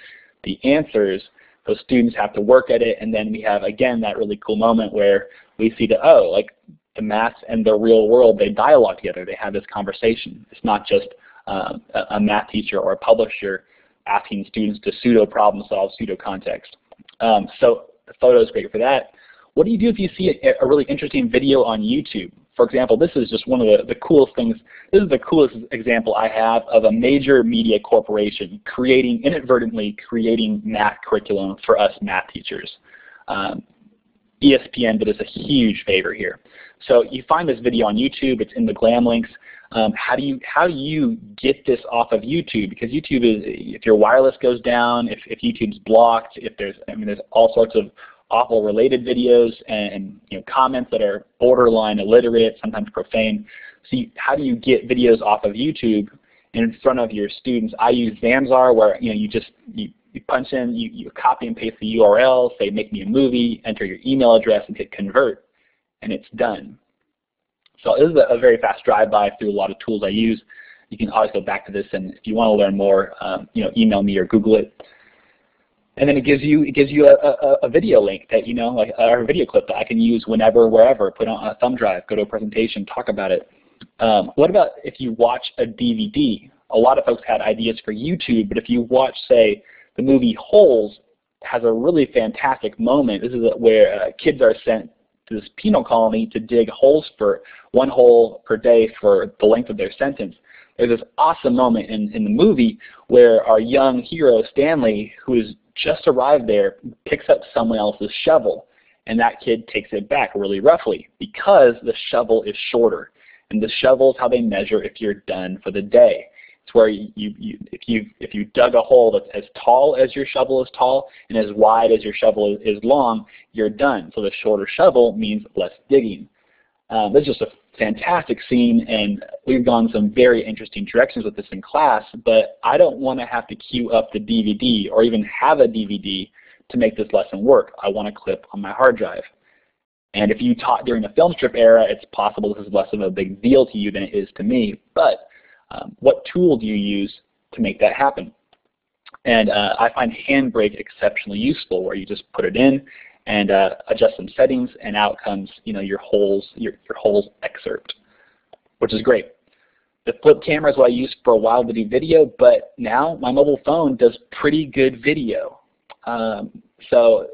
the answers. Those students have to work at it, and then we have, again, that really cool moment where we see that, oh, like the math and the real world, they dialogue together. They have this conversation. It's not just a math teacher or a publisher asking students to pseudo-problem solve, pseudo-context. So the photo is great for that. What do you do if you see a really interesting video on YouTube? For example, this is just one of the coolest things. This is the coolest example I have of a major media corporation inadvertently creating math curriculum for us math teachers. ESPN did us a huge favor here. So you find this video on YouTube. It's in the Glam links. How do you get this off of YouTube? Because YouTube is, if your wireless goes down, if YouTube's blocked, if there's, I mean, there's all sorts of awful related videos and comments that are borderline illiterate, sometimes profane. So how do you get videos off of YouTube in front of your students? I use Zamzar, where you punch in, you copy and paste the URL, say make me a movie, enter your email address, and hit convert, and it's done. So this is a very fast drive-by through a lot of tools I use. You can always go back to this, and if you want to learn more, email me or Google it. And then it gives you a video link that or a video clip that I can use whenever, wherever, put on a thumb drive, go to a presentation, talk about it. What about if you watch a DVD? A lot of folks had ideas for YouTube, but if you watch, say, the movie Holes, has a really fantastic moment. This is where kids are sent to this penal colony to dig holes for one hole per day for the length of their sentence. There's this awesome moment in the movie where our young hero, Stanley, who is just arrived there, picks up someone else's shovel, and that kid takes it back really roughly because the shovel is shorter, and the shovel is how they measure if you're done for the day. It's where if you dug a hole that's as tall as your shovel is tall and as wide as your shovel is long, you're done. So the shorter shovel means less digging. This is just a fantastic scene, and we've gone some very interesting directions with this in class, but I don't want to have to queue up the DVD or even have a DVD to make this lesson work. I want a clip on my hard drive. And if you taught during the film strip era, it's possible this is less of a big deal to you than it is to me, but what tool do you use to make that happen? And I find Handbrake exceptionally useful, where you just put it in and adjust some settings, and out comes your Holes excerpt, which is great. The flip camera is what I used for a while to do video, but now my mobile phone does pretty good video. So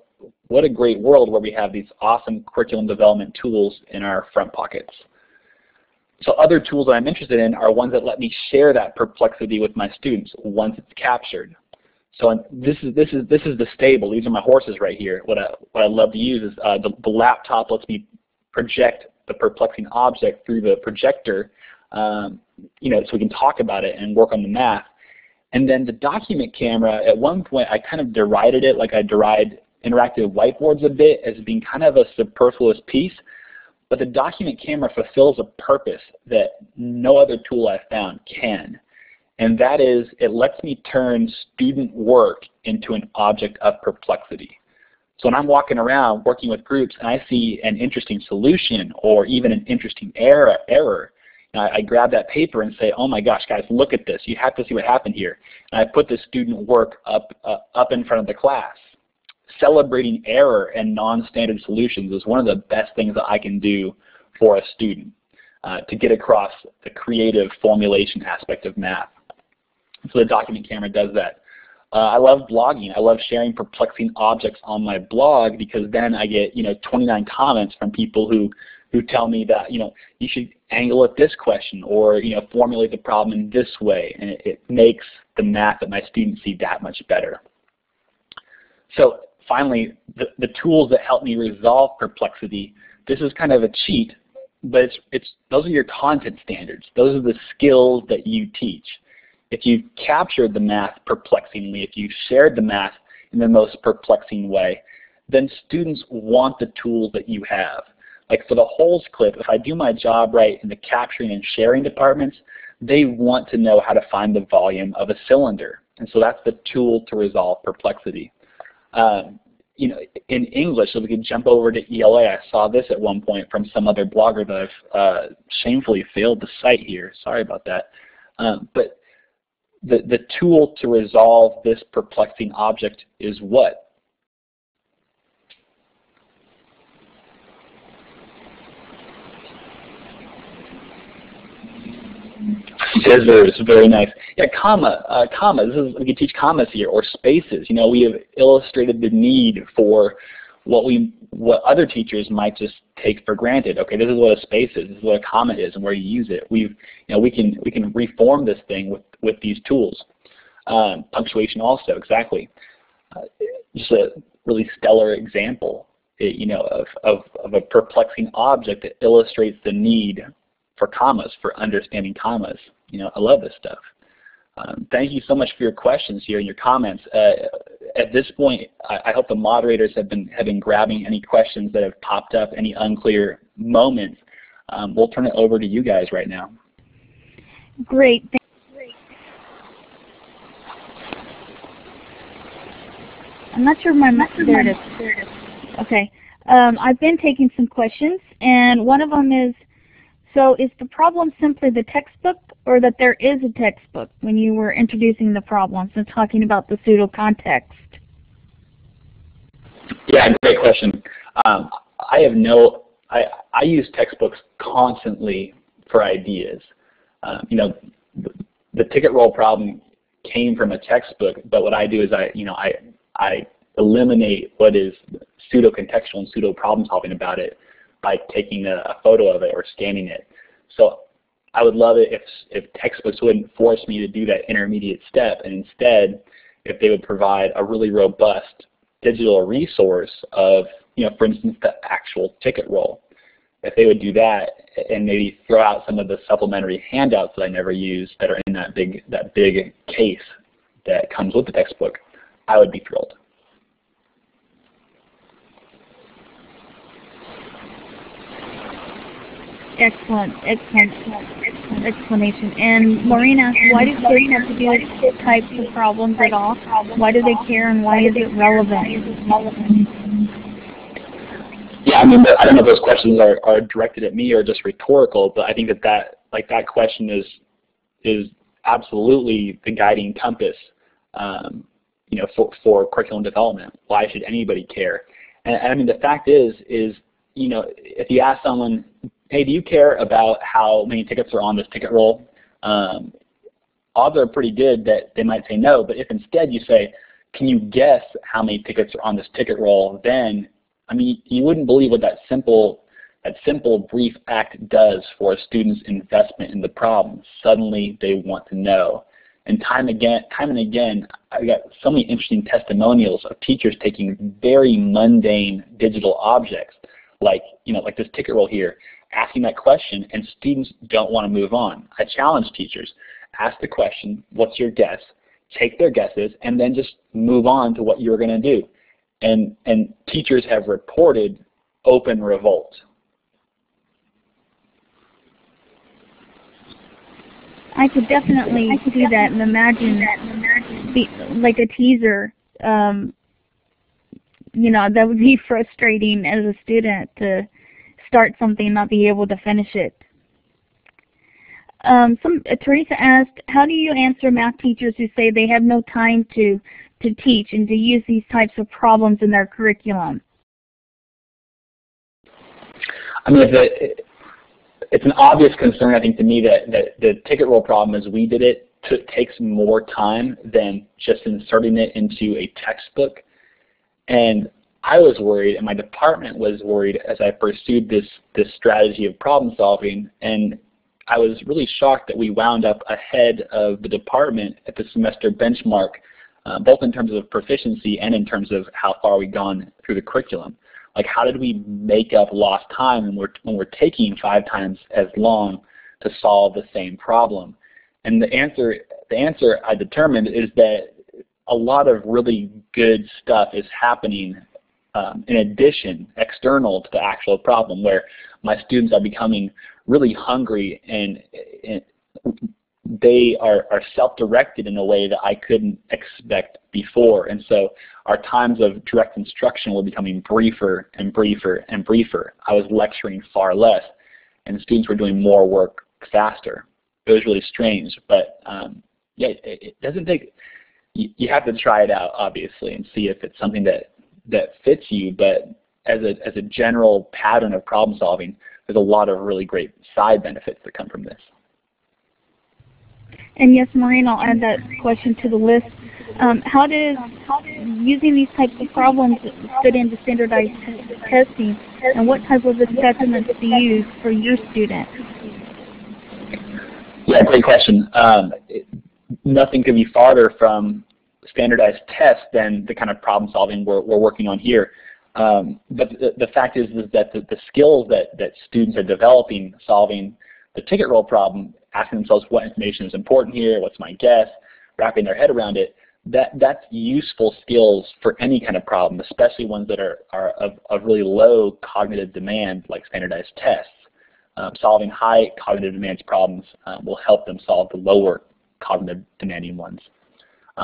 what a great world where we have these awesome curriculum development tools in our front pockets. So other tools that I'm interested in are ones that let me share that perplexity with my students once it's captured. So this is the stable. These are my horses right here. What I love to use is the laptop lets me project the perplexing object through the projector, so we can talk about it and work on the math. And then the document camera, at one point I kind of derided it, like I deride interactive whiteboards a bit, as being kind of a superfluous piece. But the document camera fulfills a purpose that no other tool I've found can. And that is, it lets me turn student work into an object of perplexity. So when I'm walking around working with groups and I see an interesting solution or even an interesting error, and I grab that paper and say, oh my gosh, guys, look at this. You have to see what happened here. And I put the student work up in front of the class. Celebrating error and non-standard solutions is one of the best things that I can do for a student to get across the creative formulation aspect of math. So the document camera does that. I love blogging. I love sharing perplexing objects on my blog, because then I get 29 comments from people who tell me that you should angle at this question, or formulate the problem in this way, and it makes the math that my students see that much better. So Finally, the tools that help me resolve perplexity. This is kind of a cheat, but those are your content standards. Those are the skills that you teach. If you've captured the math perplexingly, if you've shared the math in the most perplexing way, then students want the tools that you have. Like for the Holes clip, if I do my job right in the capturing and sharing departments, they want to know how to find the volume of a cylinder. And so that's the tool to resolve perplexity. You know, in English, if we could jump over to ELA, I saw this at one point from some other blogger that I've shamefully failed to cite here. Sorry about that. But the tool to resolve this perplexing object is what? Scissors, very nice. Yeah, comma, commas. This is, we can teach commas here, or spaces. You know, we have illustrated the need for what other teachers might just take for granted. Okay, this is what a space is. This is what a comma is, and where you use it. We can reform this thing with these tools. Punctuation also, exactly. Just a really stellar example, you know, of a perplexing object that illustrates the need for commas, for understanding commas. You know, I love this stuff. Thank you so much for your questions here and your comments. At this point, I hope the moderators have been grabbing any questions that have popped up, any unclear moments. We'll turn it over to you guys right now. Great. Great. I'm not sure my message. There it is. Okay. I've been taking some questions, and one of them is, so is the problem simply the textbook, or that there is a textbook when you were introducing the problems and talking about the pseudo context? Yeah, great question. I use textbooks constantly for ideas. You know, the ticket roll problem came from a textbook, but what I do is I eliminate what is pseudo contextual and pseudo problem solving about it by taking a photo of it or scanning it. So I would love it if textbooks wouldn't force me to do that intermediate step, and instead if they would provide a really robust digital resource of, you know, for instance, the actual ticket roll. If they would do that and maybe throw out some of the supplementary handouts that I never use that are in that big case that comes with the textbook, I would be thrilled. Excellent, excellent, excellent explanation. And Maureen asked, why do kids have to do types of problems at all? Why do they care, and why is it relevant? Yeah, I mean, I don't know if those questions are directed at me or just rhetorical, but I think that question is absolutely the guiding compass, you know, for curriculum development. Why should anybody care? And I mean, the fact is you know, if you ask someone, hey, do you care about how many tickets are on this ticket roll? Odds are pretty good that they might say no, but if instead you say, can you guess how many tickets are on this ticket roll, then, I mean, you wouldn't believe what that simple brief act does for a student's investment in the problem. Suddenly they want to know. And time and again, I got so many interesting testimonials of teachers taking very mundane digital objects, like, you know, like this ticket roll here, asking that question, and students don't want to move on. I challenge teachers, ask the question, what's your guess? Take their guesses, and then just move on to what you're going to do. And teachers have reported open revolt. I could definitely see that and imagine like a teaser. You know, that would be frustrating as a student to start something and not be able to finish it. Teresa asked, how do you answer math teachers who say they have no time to teach and to use these types of problems in their curriculum? I mean, it's an obvious concern, I think, to me that the ticket roll problem, as we did it, takes more time than just inserting it into a textbook. And I was worried, and my department was worried as I pursued this strategy of problem solving, and I was really shocked that we wound up ahead of the department at the semester benchmark both in terms of proficiency and in terms of how far we've gone through the curriculum. Like, how did we make up lost time when we're taking 5 times as long to solve the same problem? And the answer I determined is that a lot of really good stuff is happening in addition, external to the actual problem, where my students are becoming really hungry and they are self-directed in a way that I couldn't expect before. And so our times of direct instruction were becoming briefer and briefer and briefer. I was lecturing far less, and students were doing more work faster. It was really strange, but yeah, it doesn't take, you have to try it out, obviously, and see if it's something that fits you, but as a general pattern of problem solving, there's a lot of really great side benefits that come from this. And yes, Maureen, I'll add that question to the list. How does using these types of problems fit into standardized testing, and what type of assessments do you use for your students? Yeah, great question. Nothing could be farther from standardized tests than the kind of problem solving we're working on here. But the fact is that the skills that students are developing solving the ticket roll problem, asking themselves what information is important here, what's my guess, wrapping their head around it, that's useful skills for any kind of problem, especially ones that are of really low cognitive demand, like standardized tests. Solving high cognitive demand problems will help them solve the lower cognitive demanding ones.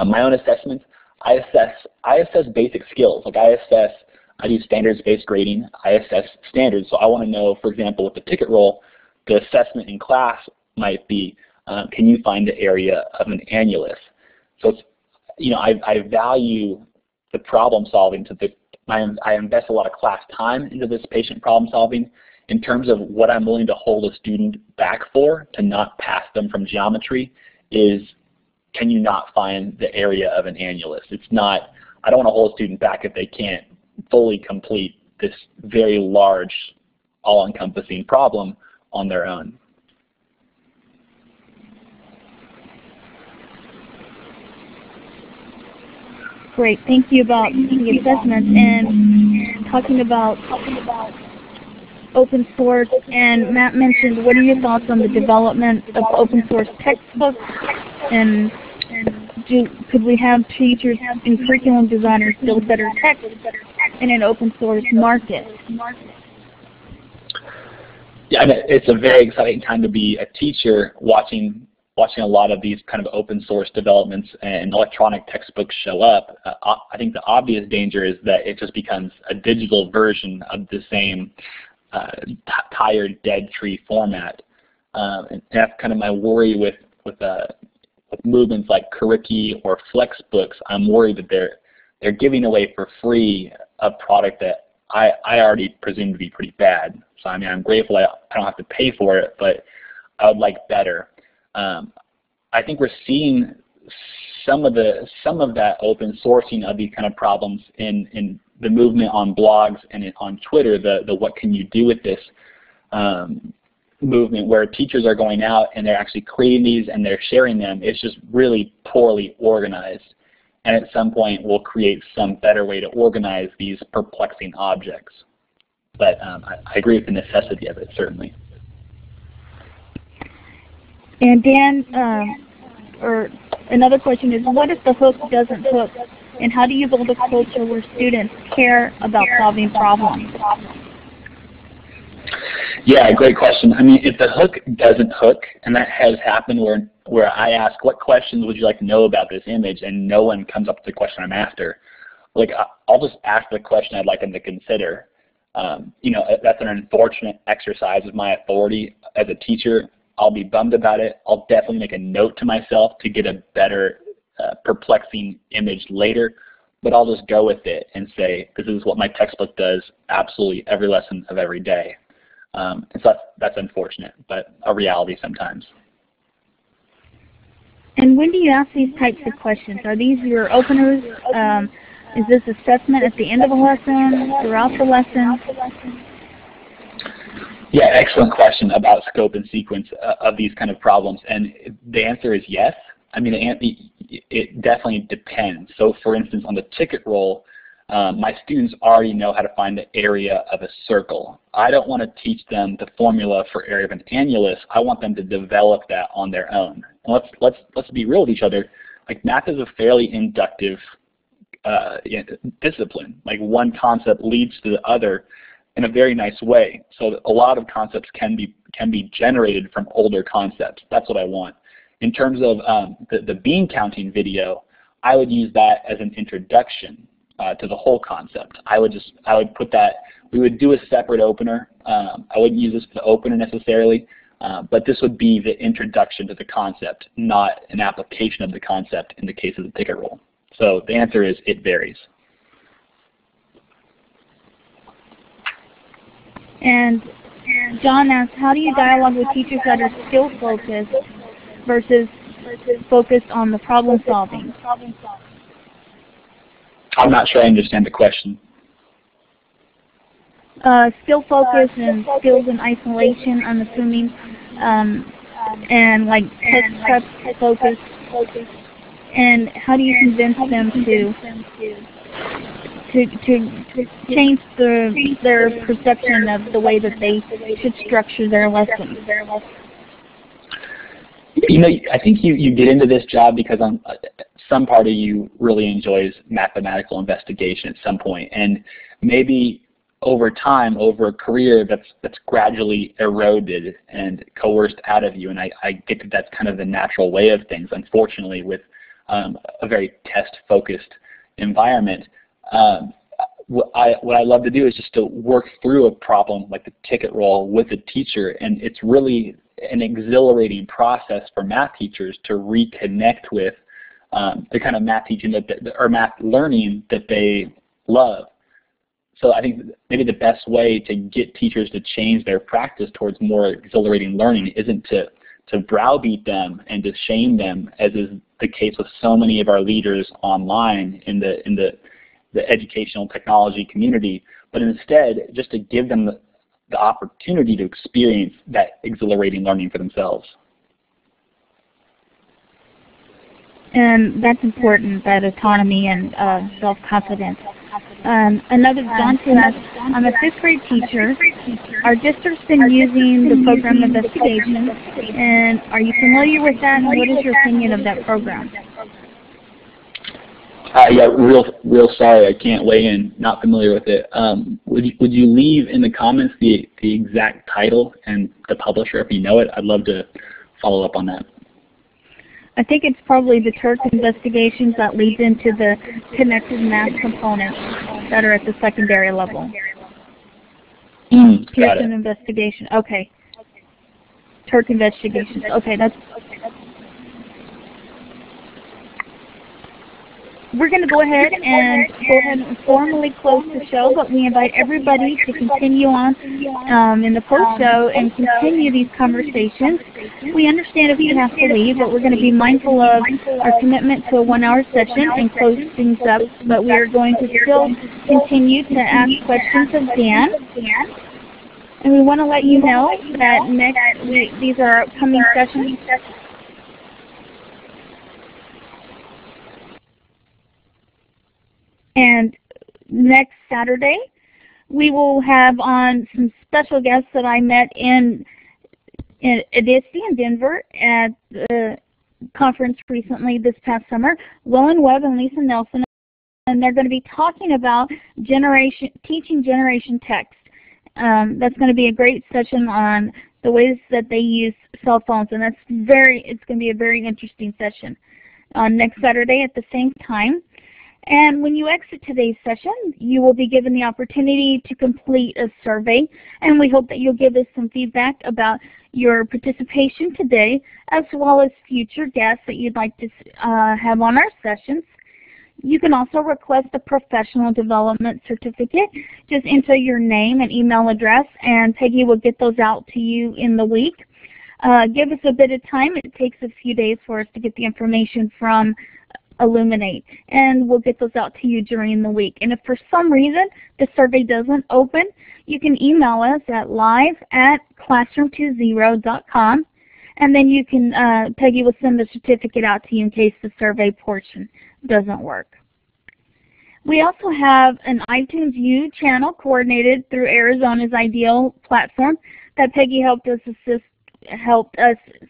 My own assessments, I assess basic skills. Like I do standards-based grading. I assess standards. So I want to know, for example, with the ticket roll, the assessment in class might be, can you find the area of an annulus? So it's, you know, I value the problem solving. I invest a lot of class time into this patient problem solving in terms of what I'm willing to hold a student back for to not pass them from geometry is, can you not find the area of an annulus? It's not, I don't want to hold a student back if they can't fully complete this very large, all-encompassing problem on their own. Great. Thank you about the assessments and talking about open source. And Matt mentioned, what are your thoughts on the development of open source textbooks? And could we have teachers and curriculum designers build better text in an open source market? Yeah, it's a very exciting time to be a teacher, watching a lot of these kind of open source developments and electronic textbooks show up. I think the obvious danger is that it just becomes a digital version of the same tired dead tree format. And that's kind of my worry with movements like Curriki or Flexbooks. I'm worried that they're giving away for free a product that I already presume to be pretty bad. So I mean, I'm grateful I don't have to pay for it, but I would like better. I think we're seeing some of that open sourcing of these kind of problems in the movement on blogs and on Twitter, the what can you do with this movement, where teachers are going out and they're actually creating these and they're sharing them. It's just really poorly organized. And at some point, we'll create some better way to organize these perplexing objects. But I agree with the necessity of it, certainly. And Dan, or another question is, what if the hook doesn't hook? And how do you build a culture where students care about solving problems? Yeah, great question. I mean, if the hook doesn't hook, and that has happened where I ask, what questions would you like to know about this image? And no one comes up with the question I'm after. Like, I'll just ask the question I'd like them to consider. You know, that's an unfortunate exercise of my authority as a teacher. I'll be bummed about it. I'll definitely make a note to myself to get a better perplexing image later, but I'll just go with it and say, this is what my textbook does absolutely every lesson of every day. And so that's unfortunate, but a reality sometimes. And when do you ask these types of questions? Are these your openers? Is this assessment at the end of a lesson, throughout the lesson? Yeah, excellent question about scope and sequence of these kind of problems. And the answer is yes. I mean, it definitely depends. So for instance, on the ticket roll, my students already know how to find the area of a circle. I don't want to teach them the formula for area of an annulus. I want them to develop that on their own. And let's be real with each other. Like, math is a fairly inductive discipline. Like, one concept leads to the other in a very nice way. So a lot of concepts can be generated from older concepts. That's what I want. In terms of the bean counting video, I would use that as an introduction to the whole concept. I would put that, we would do a separate opener. I wouldn't use this for the opener necessarily, but this would be the introduction to the concept, not an application of the concept in the case of the ticket roll. So the answer is it varies. And John asks, how do you dialogue with teachers that are skill focused versus focused on the problem solving? I'm not sure I understand the question. Skill focused and skills in isolation, I'm assuming, and like test prep focused. And how do you convince them to change their perception of the way that they should structure their lessons? You know, I think you get into this job because some part of you really enjoys mathematical investigation at some point, and maybe over time, over a career, that's gradually eroded and coerced out of you. And I get that that's kind of the natural way of things, unfortunately, with a very test-focused environment. What I love to do is just to work through a problem like the ticket roll with a teacher, and it's really an exhilarating process for math teachers to reconnect with the kind of math teaching or math learning that they love. So I think maybe the best way to get teachers to change their practice towards more exhilarating learning isn't to browbeat them and to shame them, as is the case with so many of our leaders online in the educational technology community, but instead just to give them the opportunity to experience that exhilarating learning for themselves. And that's important, that autonomy and self-confidence. Another Johnson asks, I'm a fifth grade teacher. Our district's been using the program investigation, and are you familiar with that, and what is your opinion of that program? Yeah, real sorry, I can't weigh in. Not familiar with it. Would you leave in the comments the exact title and the publisher if you know it? I'd love to follow up on that. I think it's probably the Turk investigations that leads into the connected math components that are at the secondary level. Pearson investigation. Okay. Turk investigations. Okay, that's. We're going to go ahead and formally close the show, but we invite everybody to continue on in the post-show and continue these conversations. We understand if you have to leave, but we're going to be mindful of our commitment to a one-hour session and close things up, but we are going to still continue to ask questions of Dan. And we want to let you know that next week, these are upcoming sessions. And next Saturday, we will have on some special guests that I met in Edisi in Denver at the conference recently this past summer, Willen Webb and Lisa Nelson, and they're going to be talking about teaching generation text. That's going to be a great session on the ways that they use cell phones, and it's going to be a very interesting session on next Saturday at the same time. And when you exit today's session, you will be given the opportunity to complete a survey, and we hope that you'll give us some feedback about your participation today, as well as future guests that you'd like to have on our sessions. You can also request a professional development certificate. Just enter your name and email address, and Peggy will get those out to you in the week. Give us a bit of time. It takes a few days for us to get the information from Illuminate, and we'll get those out to you during the week. And if for some reason the survey doesn't open, you can email us at live@classroom20.com, And then you can, Peggy will send the certificate out to you in case the survey portion doesn't work. We also have an iTunes U channel coordinated through Arizona's Ideal platform that Peggy helped us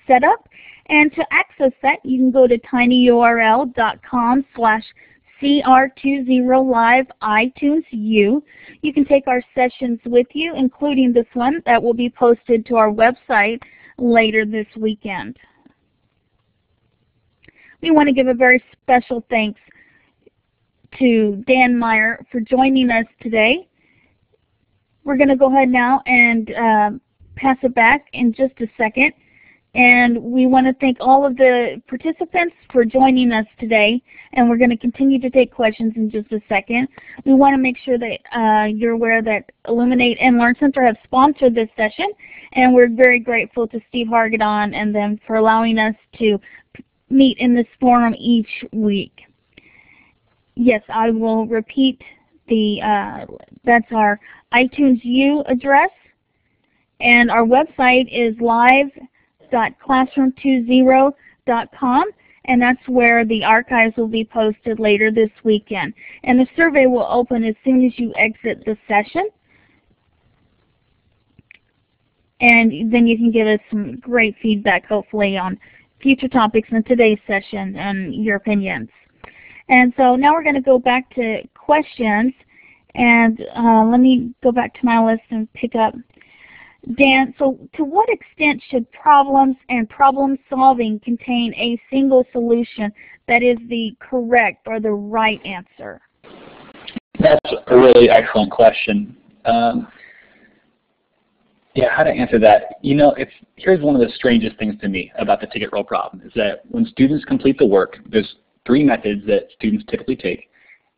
set up. And to access that, you can go to tinyurl.com/cr20live iTunes U. You can take our sessions with you, including this one that will be posted to our website later this weekend. We want to give a very special thanks to Dan Meyer for joining us today. We're going to go ahead now and pass it back in just a second. And we want to thank all of the participants for joining us today. And we're going to continue to take questions in just a second. We want to make sure that you're aware that Illuminate and Learn Center have sponsored this session. And we're very grateful to Steve Hargadon and them for allowing us to meet in this forum each week. Yes, I will repeat the that's our iTunes U address, and our website is live.classroom20.com, and that's where the archives will be posted later this weekend. And the survey will open as soon as you exit the session. And then you can give us some great feedback, hopefully, on future topics in today's session and your opinions. And so now we're going to go back to questions, and let me go back to my list and pick up Dan. So to what extent should problems and problem solving contain a single solution that is the correct or the right answer? That's a really excellent question. Yeah, how to answer that? You know, here's one of the strangest things to me about the ticket roll problem is that when students complete the work, there's three methods that students typically take,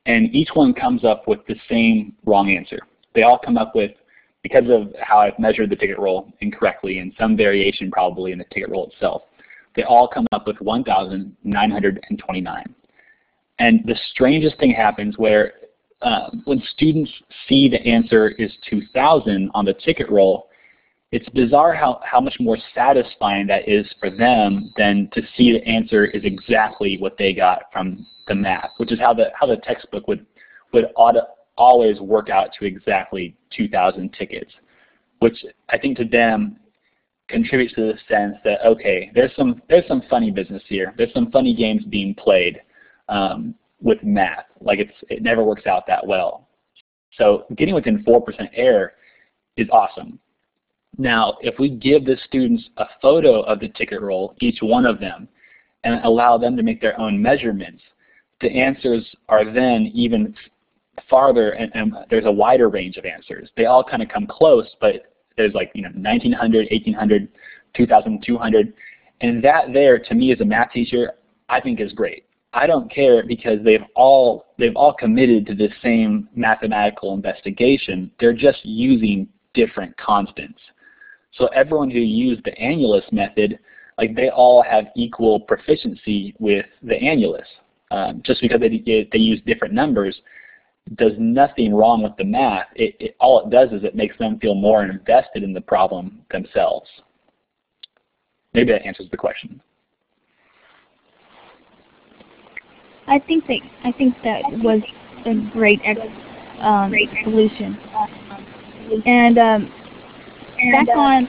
and each one comes up with the same wrong answer. They all come up with, because of how I've measured the ticket roll incorrectly and some variation probably in the ticket roll itself, they all come up with 1,929. And the strangest thing happens where when students see the answer is 2,000 on the ticket roll, it's bizarre how much more satisfying that is for them than to see the answer is exactly what they got from the math, which is how the textbook would ought to always work out to exactly 2,000 tickets, which I think to them contributes to the sense that, okay, there's some funny business here. There's some funny games being played with math. Like it never works out that well. So getting within 4% error is awesome. Now, if we give the students a photo of the ticket roll, each one of them, and allow them to make their own measurements, the answers are then even farther, and there's a wider range of answers. They all kind of come close, but there's like 1,900, 1,800, 2,200, and that there to me as a math teacher, I think is great. I don't care because they've all committed to the same mathematical investigation. They're just using different constants. So everyone who used the annulus method, like they all have equal proficiency with the annulus. Just because they use different numbers does nothing wrong with the math. All it does is it makes them feel more invested in the problem themselves. Maybe that answers the question. I think that was a great solution. And back on,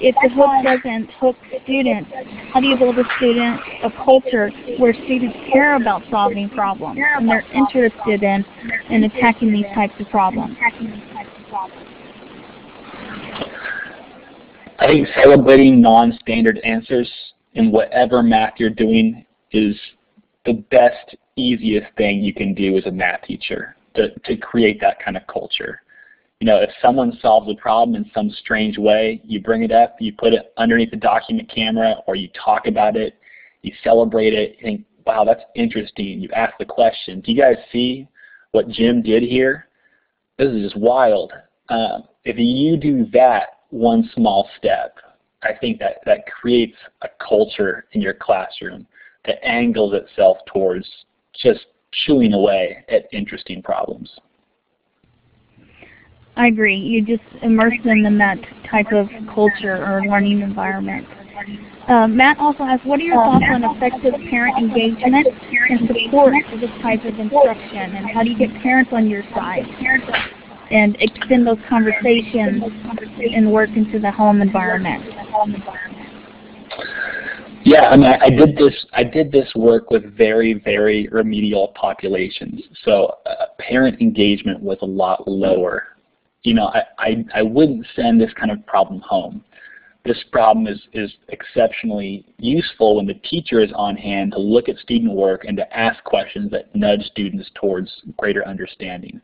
if the hook doesn't hook students, how do you build a culture where students care about solving problems and they're interested in attacking these types of problems? I think celebrating non-standard answers in whatever math you're doing is the best, easiest thing you can do as a math teacher to create that kind of culture. You know, if someone solves a problem in some strange way, you bring it up, you put it underneath the document camera, or you talk about it, you celebrate it, you think, wow, that's interesting. You ask the question, do you guys see what Jim did here? This is just wild. If you do that one small step, I think that creates a culture in your classroom that angles itself towards just chewing away at interesting problems. I agree. You just immerse them in that type of culture or learning environment. Matt also asks, what are your thoughts on effective parent engagement and support for this type of instruction? And how do you get parents on your side and extend those conversations and work into the home environment? Yeah, I mean, I did this work with very, very remedial populations. So parent engagement was a lot lower. You know, I wouldn't send this kind of problem home. This problem is exceptionally useful when the teacher is on hand to look at student work and to ask questions that nudge students towards greater understanding.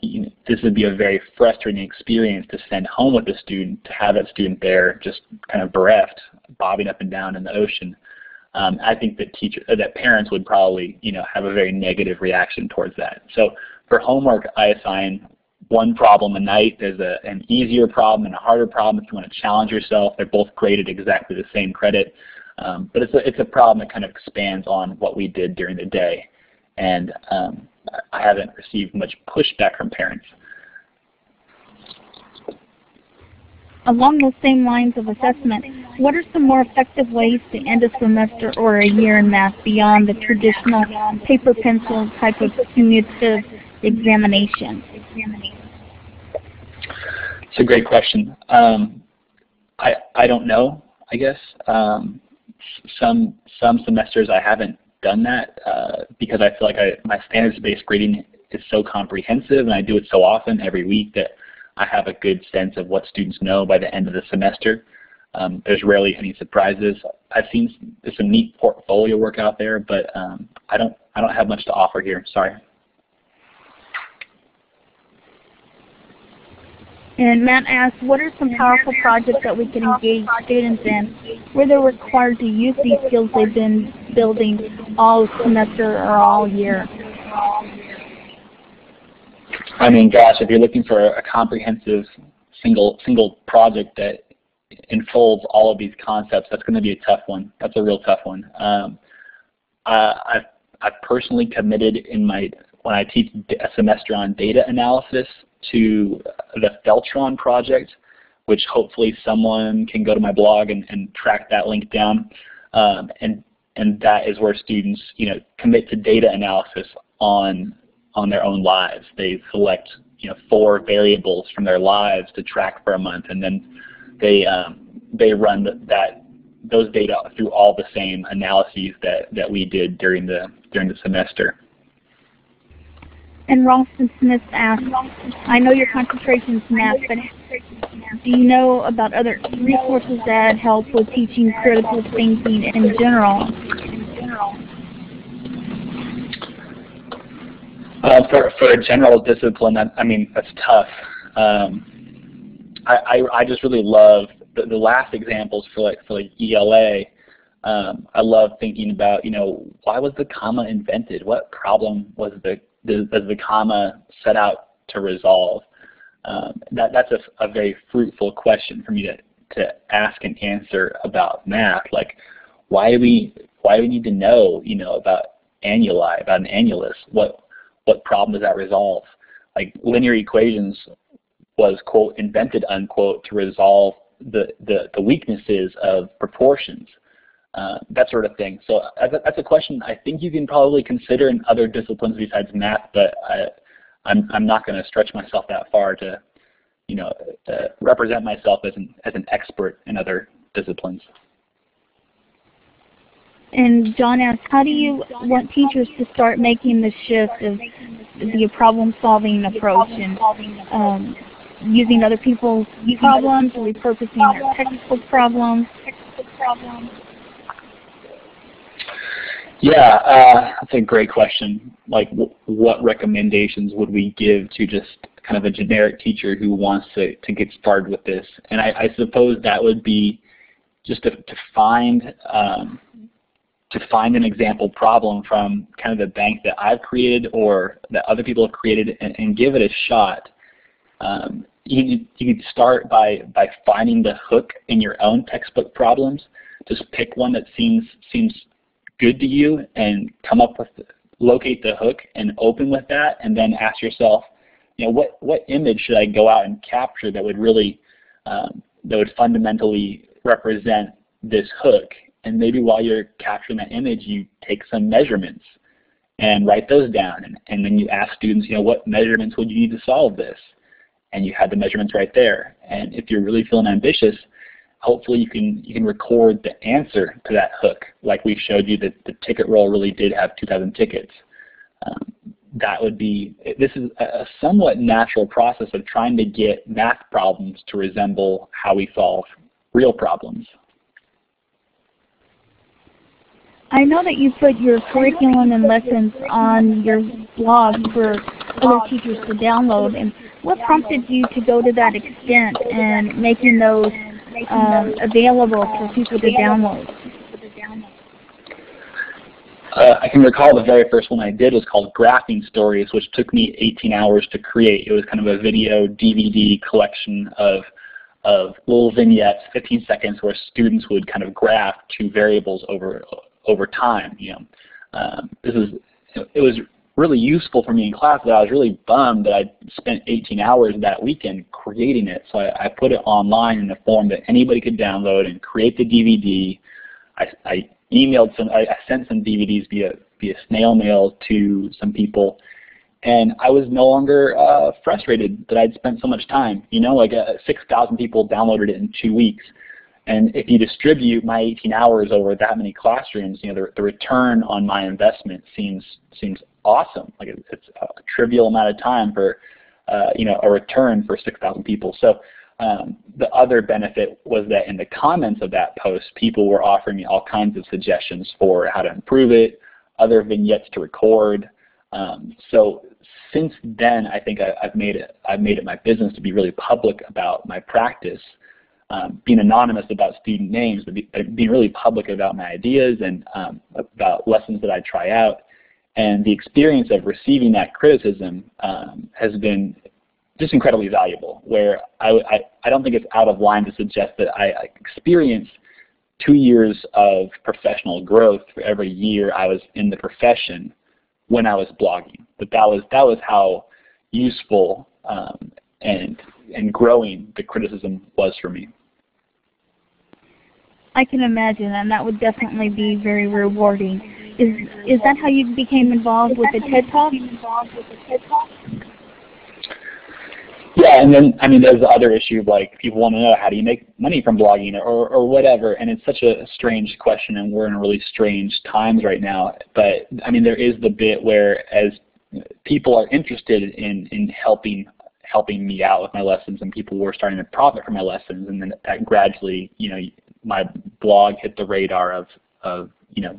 You know, this would be a very frustrating experience to send home with a student, to have that student there just kind of bereft, bobbing up and down in the ocean. I think that parents would probably, you know, have a very negative reaction towards that. So for homework, I assign one problem a night. There's an easier problem and a harder problem if you want to challenge yourself. They're both graded exactly the same credit. But it's a problem that kind of expands on what we did during the day. And I haven't received much pushback from parents. Along those same lines of assessment, what are some more effective ways to end a semester or a year in math beyond the traditional paper pencil type of cumulative examination? It's a great question. I don't know, I guess. Some semesters I haven't done that because I feel like my standards-based grading is so comprehensive and I do it so often every week that I have a good sense of what students know by the end of the semester. There's rarely any surprises. I've seen some neat portfolio work out there, but I don't have much to offer here. Sorry. And Matt asks, what are some powerful projects that we can engage students in where they're required to use these skills they've been building all semester or all year? I mean, gosh, if you're looking for a comprehensive single project that enfolds all of these concepts, that's going to be a tough one. That's a real tough one. I've personally committed when I teach a semester on data analysis, to the Feltron project, which hopefully someone can go to my blog and track that link down. And that is where students, you know, commit to data analysis on their own lives. They select, you know, 4 variables from their lives to track for a month, and then they run those data through all the same analyses that we did during the semester. And Ralston Smith asks, I know your concentration is math, but do you know about other resources that help with teaching critical thinking in general? For a general discipline, I mean, that's tough. I just really love the last examples for like ELA. I love thinking about, you know, why was the comma invented? What problem was does the comma set out to resolve? That's a very fruitful question for me to ask and answer about math. Like, why do we need to know, you know, about annuli, about an annulus? What problem does that resolve? Like, linear equations was, quote, invented, unquote, to resolve the weaknesses of proportions. That sort of thing. So that's a question I think you can probably consider in other disciplines besides math, but I'm not going to stretch myself that far to, you know, to represent myself as an expert in other disciplines. And John asks, how do you want teachers to start making the shift of the problem-solving approach and using other people's problems, repurposing their textbook problems? Yeah, that's a great question. Like, what recommendations would we give to just kind of a generic teacher who wants to get started with this? And I suppose that would be just to find an example problem from kind of the bank that I've created or that other people have created and give it a shot. You could start by finding the hook in your own textbook problems. Just pick one that seems good to you and come up with, locate the hook and open with that, and then ask yourself, you know, what image should I go out and capture that would really, that would fundamentally represent this hook, and maybe while you're capturing that image, you take some measurements and write those down, and then you ask students, you know, what measurements would you need to solve this? And you have the measurements right there. And if you're really feeling ambitious, hopefully you can record the answer to that hook. Like we showed you that the ticket roll really did have 2,000 tickets. That would be, this is a somewhat natural process of trying to get math problems to resemble how we solve real problems. I know that you put your curriculum and lessons on your blog for other teachers to download. And what prompted you to go to that extent and making those available for people to download? I can recall the very first one I did was called Graphing Stories, which took me 18 hours to create. It was kind of a video DVD collection of little vignettes, 15 seconds, where students would kind of graph two variables over time. You know, it was really useful for me in class, but I was really bummed that I spent 18 hours that weekend creating it. So I put it online in a form that anybody could download and create the DVD. I emailed some, I sent some DVDs via snail mail to some people, and I was no longer frustrated that I'd spent so much time. You know, like 6,000 people downloaded it in 2 weeks, and if you distribute my 18 hours over that many classrooms, you know, the return on my investment seems awesome. Like it's a trivial amount of time for you know, a return for 6,000 people. So. The other benefit was that in the comments of that post, people were offering me all kinds of suggestions for how to improve it, other vignettes to record. So since then, I think I've made it my business to be really public about my practice, being anonymous about student names, but being really public about my ideas and about lessons that I try out. And the experience of receiving that criticism has been just incredibly valuable, where I don't think it's out of line to suggest that I experienced 2 years of professional growth for every year I was in the profession when I was blogging. But that was how useful and growing the criticism was for me. I can imagine, and that would definitely be very rewarding. Is that how you became involved with the TED Talk? Yeah, and then, I mean, there's the other issue of, like, people want to know how do you make money from blogging or whatever, and it's such a strange question, and we're in really strange times right now. But, I mean, there is the bit where as people are interested in helping me out with my lessons, and people were starting to profit from my lessons, and then that gradually, you know, my blog hit the radar of you know,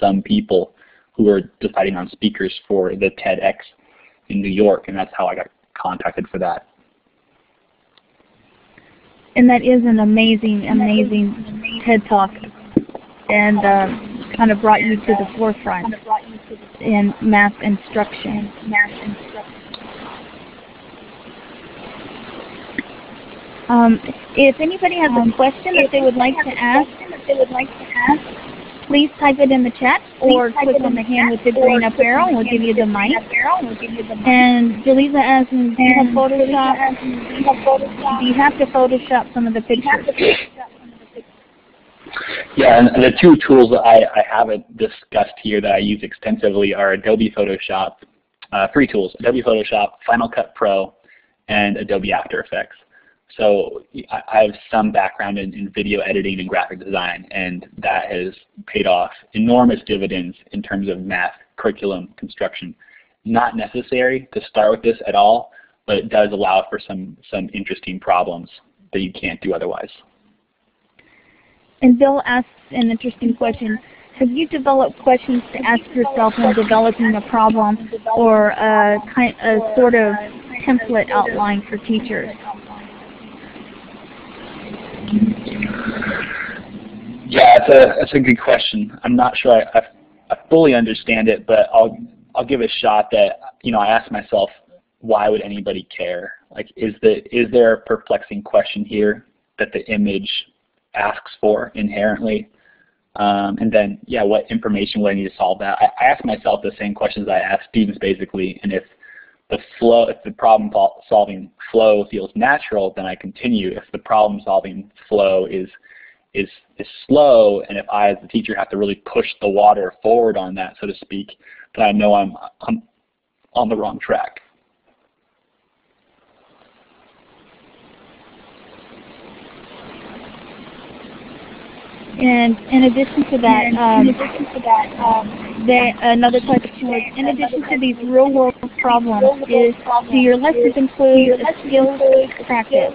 some people who are deciding on speakers for the TEDx in New York, and that's how I got contacted for that. And that is an amazing, amazing TED Talk, and kind of brought you to the forefront in math instruction. If anybody has a question that they would like to ask, please type it in the chat or click on the hand with the green up arrow, and we'll give you the mic. And Jaliza asks, do you have to Photoshop some of the pictures? Yeah, and the two tools that I haven't discussed here that I use extensively are Adobe Photoshop, three tools, Adobe Photoshop, Final Cut Pro, and Adobe After Effects. So I have some background in video editing and graphic design, and that has paid off enormous dividends in terms of math curriculum construction. Not necessary to start with this at all, but it does allow for some interesting problems that you can't do otherwise. And Bill asks an interesting question. Have you developed questions to ask yourself when developing a problem or a sort of template outline for teachers? Yeah, that's a good question. I'm not sure I fully understand it, but I'll give it a shot. That, you know, I ask myself, why would anybody care? Like, is there a perplexing question here that the image asks for inherently? And then, yeah, what information would I need to solve that? I ask myself the same questions I ask students, basically, and if the problem-solving flow feels natural, then I continue. If the problem-solving flow is is slow, and if I as the teacher have to really push the water forward on that, so to speak, then I know I'm on the wrong track. And in addition to that, another question was, in addition to these real-world problems, do your lessons include a skills practice?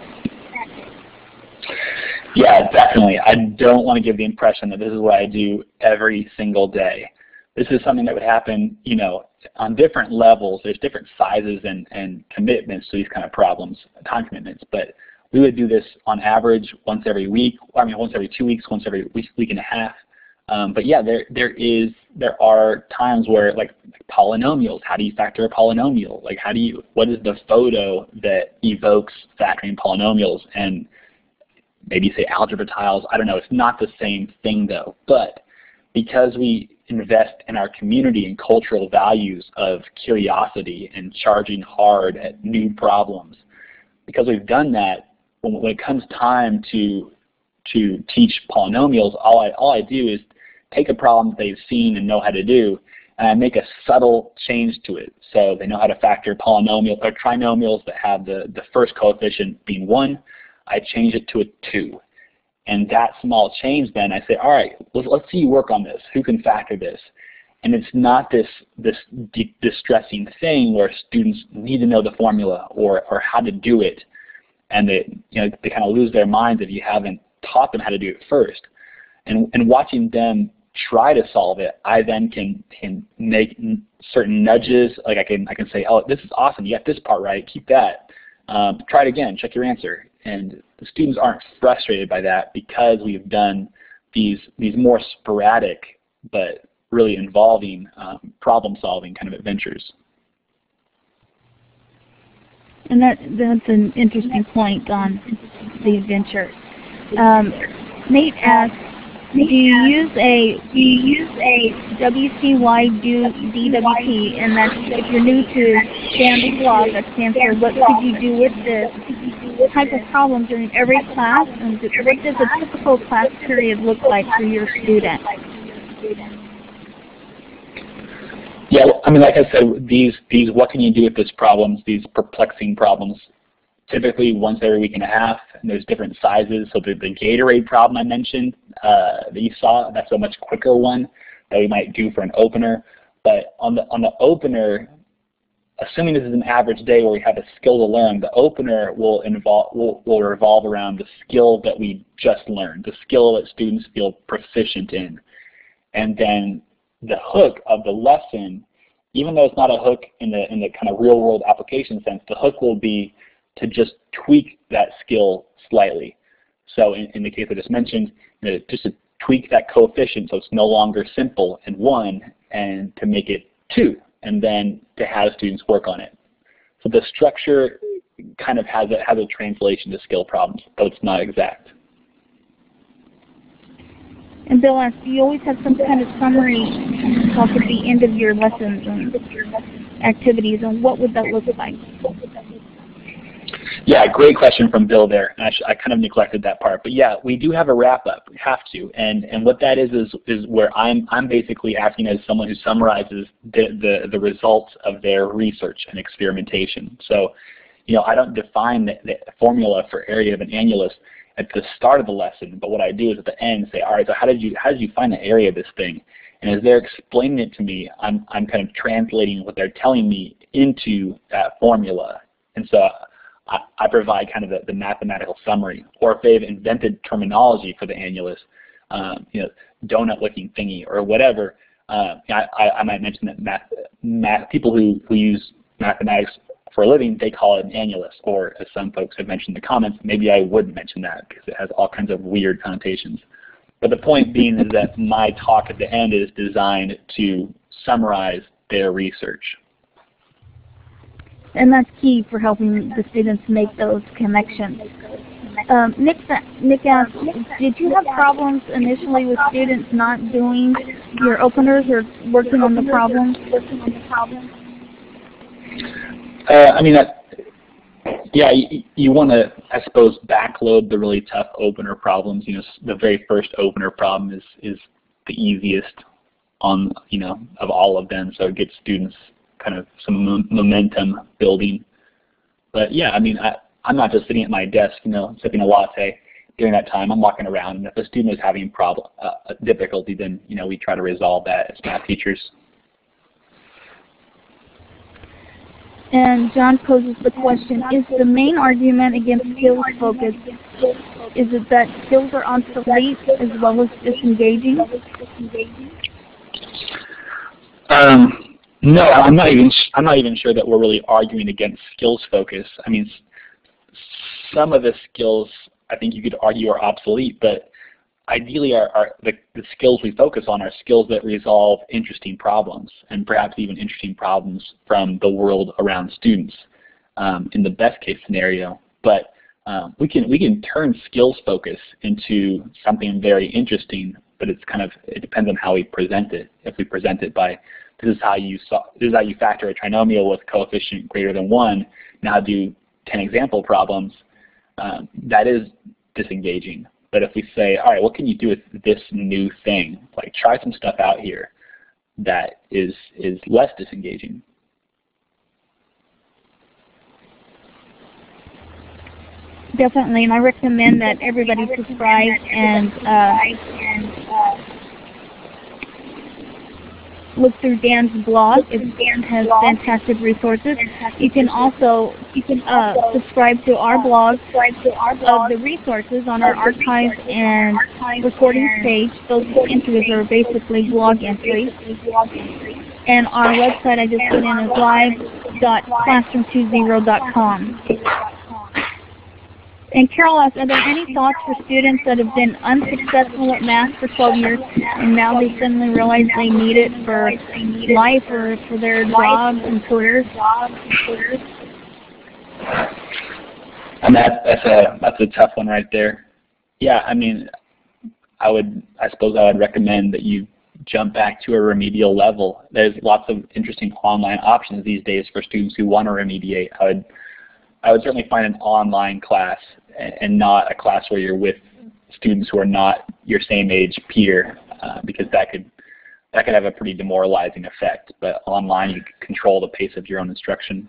Yeah, definitely. I don't want to give the impression that this is what I do every single day. This is something that would happen, you know, on different levels. There's different sizes and commitments to these kind of problems, time commitments. But we would do this on average once every week. I mean, once every 2 weeks, once every week and a half. But yeah, there are times where, like, polynomials. How do you factor a polynomial? Like, how do you? What is the photo that evokes factoring polynomials? And maybe say algebra tiles. I don't know. It's not the same thing though. But because we invest in our community and cultural values of curiosity and charging hard at new problems, because we've done that, when it comes time to teach polynomials, all I do is take a problem that they've seen and know how to do, and I make a subtle change to it. So they know how to factor polynomials or trinomials that have the first coefficient being 1. I change it to a 2. And that small change, then I say, all right, let's see you work on this. Who can factor this? And it's not this distressing thing where students need to know the formula or how to do it, and they kind of lose their minds if you haven't taught them how to do it first. And watching them try to solve it, I then can make certain nudges. Like I can say, oh, this is awesome. You got this part right. Keep that. Try it again. Check your answer. And the students aren't frustrated by that because we've done these more sporadic but really involving problem-solving kind of adventures. And that's an interesting point on the adventure. Nate asks, do you use a WCY DWP, and that's if you're new to Sam's blog at Stanford, what could you do with this type of problems during every class, and what does a typical class period look like for your student? Yeah, I mean, like I said, these what can you do with these problems, these perplexing problems, typically once every week and a half, and there's different sizes. So the Gatorade problem I mentioned that you saw, that's a much quicker one that we might do for an opener. But on the opener, assuming this is an average day where we have a skill to learn, the opener will revolve around the skill that we just learned, the skill that students feel proficient in. And then the hook of the lesson, even though it's not a hook in the kind of real world application sense, the hook will be to just tweak that skill slightly. So in the case I just mentioned, just to tweak that coefficient so it's no longer simple and 1, and to make it 2. And then to have students work on it. So the structure kind of has a translation to skill problems, though it's not exact. And Bill asks, do you always have some kind of summary talk at the end of your lessons and activities, and what would that look like? Yeah, great question from Bill there. And I kind of neglected that part, but yeah, we do have a wrap up. We have to, and what that is where I'm basically acting as someone who summarizes the results of their research and experimentation. So, you know, I don't define the formula for area of an annulus at the start of the lesson, but what I do is at the end say, all right, so how did you find the area of this thing? And as they're explaining it to me, I'm kind of translating what they're telling me into that formula, and so I provide kind of the mathematical summary. Or if they've invented terminology for the annulus, you know, donut-looking thingy or whatever, I might mention that people who use mathematics for a living, they call it an annulus. Or as some folks have mentioned in the comments, maybe I wouldn't mention that because it has all kinds of weird connotations. But the point being is that my talk at the end is designed to summarize their research. And that's key for helping the students make those connections. Nick asks, did you have problems initially with students not doing your openers or working on the problems? I mean, Yeah, you want to, I suppose, backload the really tough opener problems. You know, the very first opener problem is the easiest on, you know, of all of them. So it gets students kind of some momentum building. But yeah, I mean, I'm not just sitting at my desk, you know, sipping a latte during that time. I'm walking around, and if a student is having difficulty, then, you know, we try to resolve that as math teachers. And John poses the question, is the main argument against skills focus, is it that skills are obsolete as well as disengaging? No, I'm not even sure that we're really arguing against skills focus. I mean, some of the skills I think you could argue are obsolete, but ideally the skills we focus on are skills that resolve interesting problems, and perhaps even interesting problems from the world around students in the best case scenario. But we can turn skills focus into something very interesting, but it's kind of, it depends on how we present it. If we present it by, this is how you factor a trinomial with coefficient greater than 1, now do 10 example problems, that is disengaging. But if we say, all right, what can you do with this new thing? Like, try some stuff out here, that is less disengaging. Definitely, and I recommend that everybody subscribe and look through Dan's blog. Dan has fantastic resources. You can also subscribe to our blog of the resources on our archives and recording page. Those entries are basically blog entries. And our website I just put in is live.classroom20.com. And Carol asks, are there any thoughts for students that have been unsuccessful at math for 12 years and now they suddenly realize they need it for life or for their jobs and careers? And that's a tough one right there. Yeah, I mean, I suppose I would recommend that you jump back to a remedial level. There's lots of interesting online options these days for students who want to remediate. I would certainly find an online class and not a class where you're with students who are not your same age peer, because that could have a pretty demoralizing effect. But online, you can control the pace of your own instruction.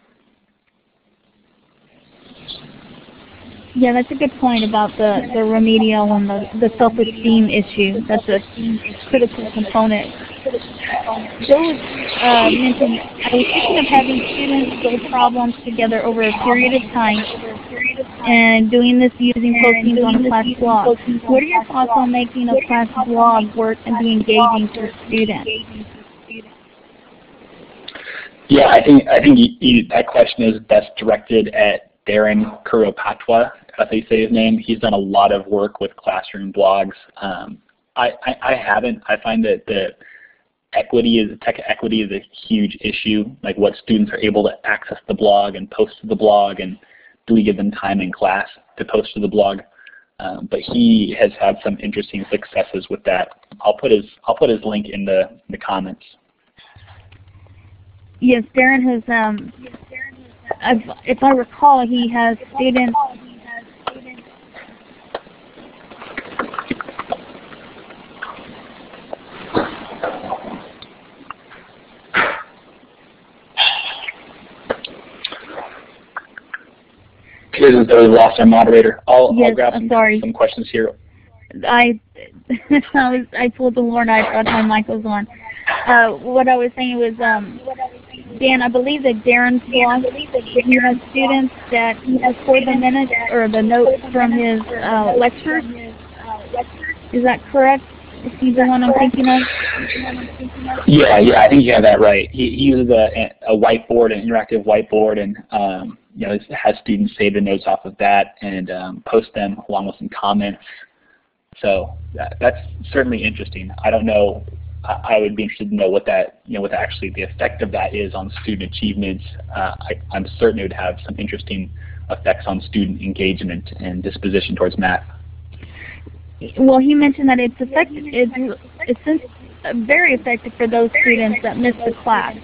Yeah, that's a good point about the remedial and the self-esteem issue. That's a critical component. Joe mentioned, I was thinking of having students build problems together over a period of time and doing this using postings on a class blog. What are your thoughts on making a class blog work and be engaging for students? Yeah, I think that question is best directed at Darren Kuropatwa, that's how you say his name. He's done a lot of work with classroom blogs. I haven't. I find that tech equity is a huge issue. Like, what students are able to access the blog and post to the blog, and do we give them time in class to post to the blog? But he has had some interesting successes with that. I'll put his link in the comments. Yes, Darren has. If I recall, he has students. It is as though we lost our moderator. I'll grab some questions here. I pulled the Lorna. I thought my mic was on. What I was saying was, Dan, I believe that Darren's blog, he has students that record the minutes or the notes from his lectures. Is that correct? Is he the one I'm thinking of? Yeah, I think you have that right. He uses a whiteboard, an interactive whiteboard, and you know, has students save the notes off of that and post them along with some comments. So that's certainly interesting. I don't know. I would be interested to know what actually the effect of that is on student achievements. I'm certain it would have some interesting effects on student engagement and disposition towards math. Well, he mentioned that it's very effective for those students that miss the class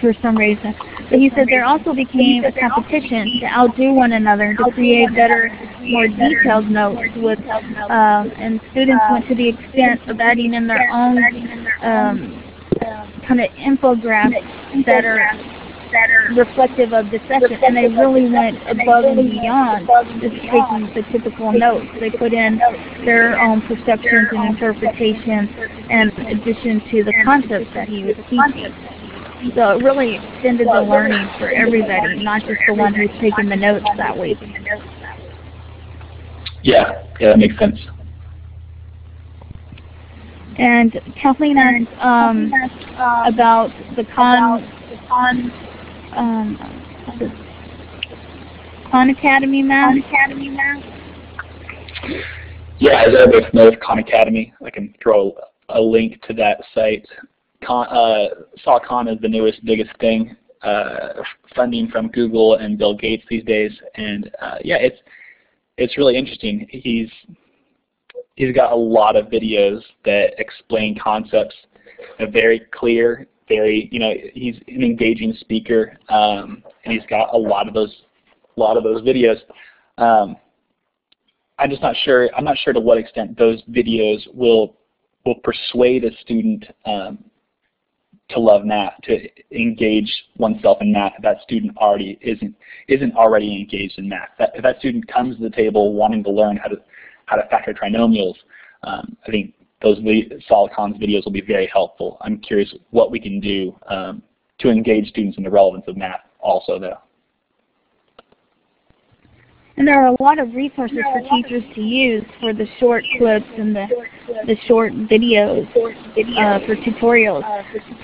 for some reason. But he said there also became a competition to outdo one another to create better, more detailed notes with, and students went to the extent of adding in their own kind of infographics that are reflective of the session, and they really went above and beyond just taking the typical notes. They put in their own perceptions and interpretations in addition to the concepts that he was teaching. So it really extended the learning for everybody, not just the one who's taking the notes that week. Yeah, that makes sense. And Kathleen asked about the Khan Academy math. Yeah, as everybody's familiar with Khan Academy, I can throw a link to that site. Saw Khan as the newest, biggest thing, funding from Google and Bill Gates these days, and yeah, it's really interesting. He's got a lot of videos that explain concepts, very clear. You know, he's an engaging speaker, and he's got a lot of those videos. I'm not sure to what extent those videos will persuade a student to love math, to engage oneself in math. If that student already isn't already engaged in math. If that student comes to the table wanting to learn how to factor trinomials, I think those Khan's videos will be very helpful. I'm curious what we can do to engage students in the relevance of math also, though. And there are a lot of resources for teachers to use for the short clips and the short videos for tutorials.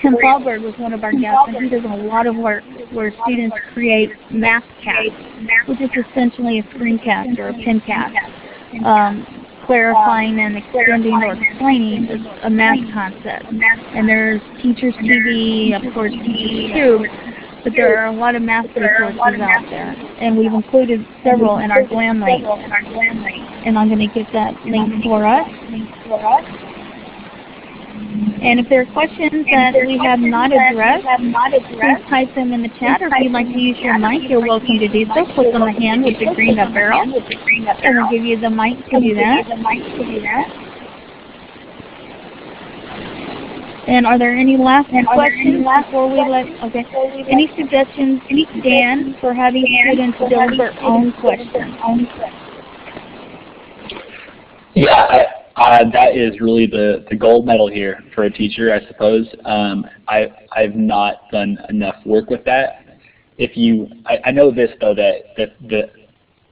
Tim Fallberg was one of our guests, and he does a lot of work where students create MathCast, which is essentially a screencast or a pencast. Clarifying and extending or explaining a math concept. And there's Teachers TV, of course, Teachers Tube, but there are a lot of math resources out there. And we've included several in our Glam link. And I'm going to get that link for us. And if there are questions that we have not addressed, please type them in the chat, or if you'd like to use your mic, you're welcome to do so. Click on the hand with the green up arrow, and we'll give you the mic to do that. And are there any last questions before we let, okay, any suggestions, Dan, for having students build their own questions? Yeah. That is really the gold medal here for a teacher, I suppose. I've not done enough work with that. I know this, though, that the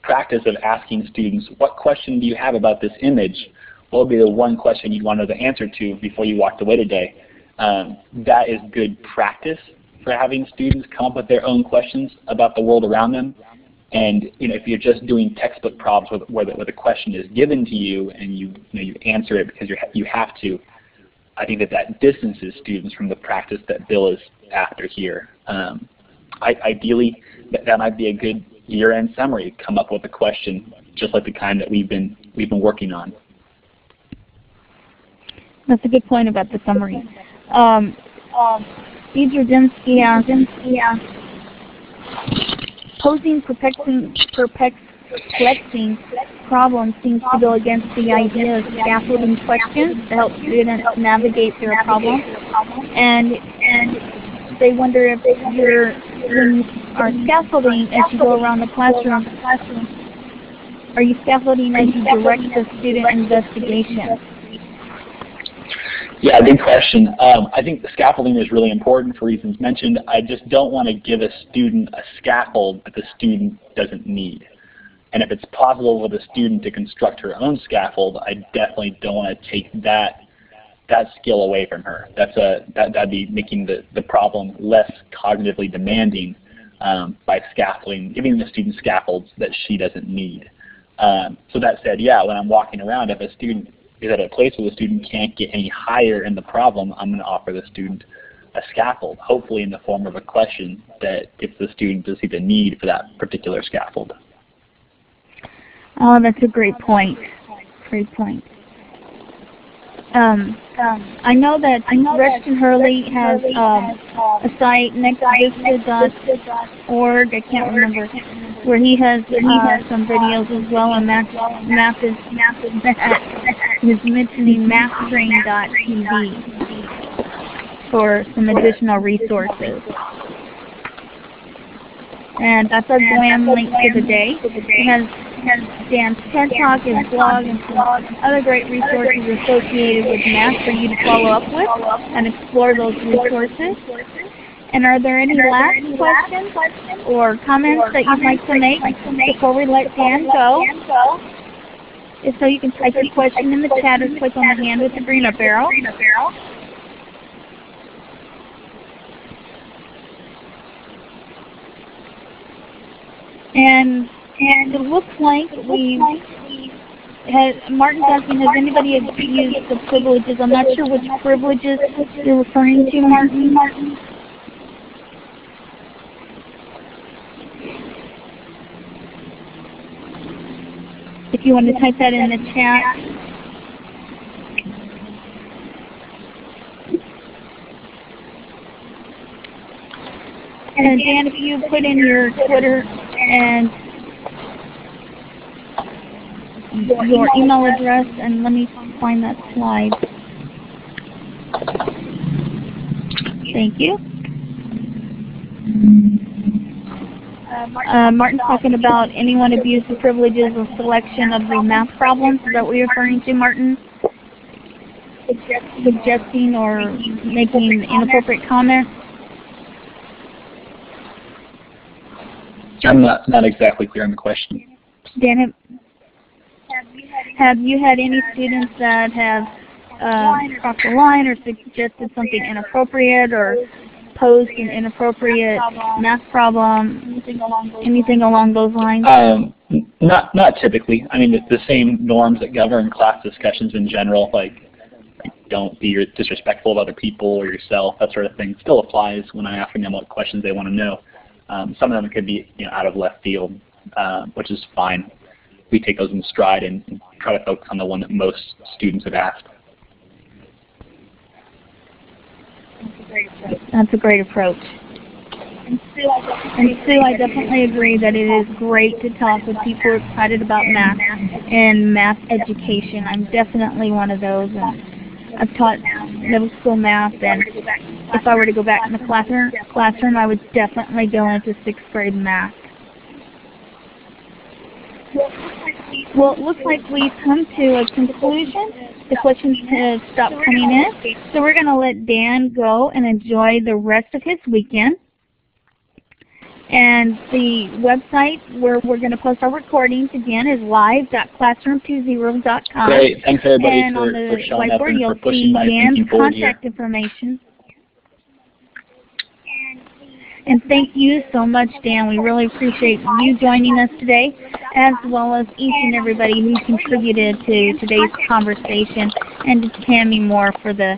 practice of asking students, what question do you have about this image? What would be the one question you'd want to know the answer to before you walked away today? That is good practice for having students come up with their own questions about the world around them. And you know, if you're just doing textbook problems where the question is given to you and you answer it because you have to, I think that distances students from the practice that Bill is after here. Ideally, that might be a good year-end summary. Come up with a question just like the kind that we've been working on. That's a good point about the summary. Steve Jurdinsky asks, posing perplexing problems seems to go against the idea of scaffolding questions to help students navigate their problem. And they wonder if when you are scaffolding as you go around the classroom, are you scaffolding as you direct the student investigation? Yeah, good question. I think the scaffolding is really important for reasons mentioned. I just don't want to give a student a scaffold that the student doesn't need. And if it's possible for the student to construct her own scaffold, I definitely don't want to take that skill away from her. That'd be making the problem less cognitively demanding by scaffolding, giving the student scaffolds that she doesn't need. So that said, yeah, when I'm walking around, if a student is at a place where the student can't get any higher in the problem, I'm going to offer the student a scaffold, hopefully in the form of a question that gives the student to see the need for that particular scaffold. Oh, that's a great point. I know that Reston Hurley has a site nextvista.org. I can't remember where he has some videos as well, and Map is he's mentioning maptrain.tv for some additional resources. And that's our Glam link for the day. It has Dan's TED Talk, his blog, and some other great resources associated with math for you to follow up with and explore those resources. And are there any last questions or comments that you'd like to make before we let Dan go? If so, you can type your question in the chat or click on the hand with the green up arrow. And it looks like we had, Martin's asking, has anybody used the privileges? I'm not sure which privileges you're referring to, Martin. If you want to type that in the chat. And Dan, if you put in your Twitter and your email address, and let me find that slide. Thank you. Martin's talking about anyone abused the privileges of selection of the math problems. Is that what you're referring to, Martin? Suggesting or making inappropriate comments? I'm not exactly clear on the question. Dan, have you had any students that have crossed the line or suggested something inappropriate or posed an inappropriate math problem, anything along those lines? Not typically. I mean, the same norms that govern class discussions in general, like don't be disrespectful of other people or yourself, that sort of thing, still applies when I'm asking them what questions they want to know. Some of them could be out of left field, which is fine. We take those in stride and try to focus on the one that most students have asked. That's a great approach. And Sue, I definitely agree that it is great to talk with people excited about math and math education. I'm definitely one of those. I've taught middle school math, and if I were to go back in the classroom, I would definitely go into 6th grade math. Well, it looks like we've come to a conclusion. The questions have stopped coming in. So we're going to let Dan go and enjoy the rest of his weekend. And the website where we're going to post our recordings again is live.classroom20.com. Great. Thanks everybody and for showing up and for pushing my thinking forward here. Contact information. And thank you so much, Dan. We really appreciate you joining us today, as well as each and everybody who contributed to today's conversation, and to Tammy Moore for the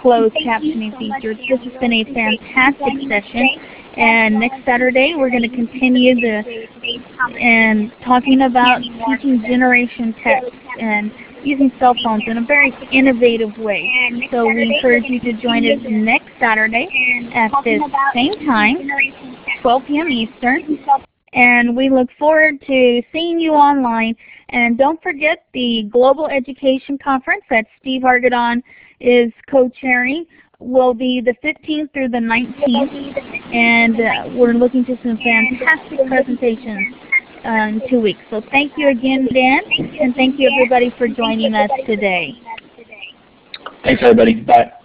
closed captioning feature. This has been a fantastic session, and next Saturday we're going to continue talking about teaching generation text and using cell phones in a very innovative way. So we encourage you to join us next Saturday at this same time, 12 p.m. Eastern. And we look forward to seeing you online. And don't forget the Global Education Conference that Steve Hargadon is co-chairing will be the 15th through the 19th. And we're looking to some fantastic presentations in 2 weeks. So thank you again, Dan, and thank you everybody for joining us today. Thanks everybody. Bye.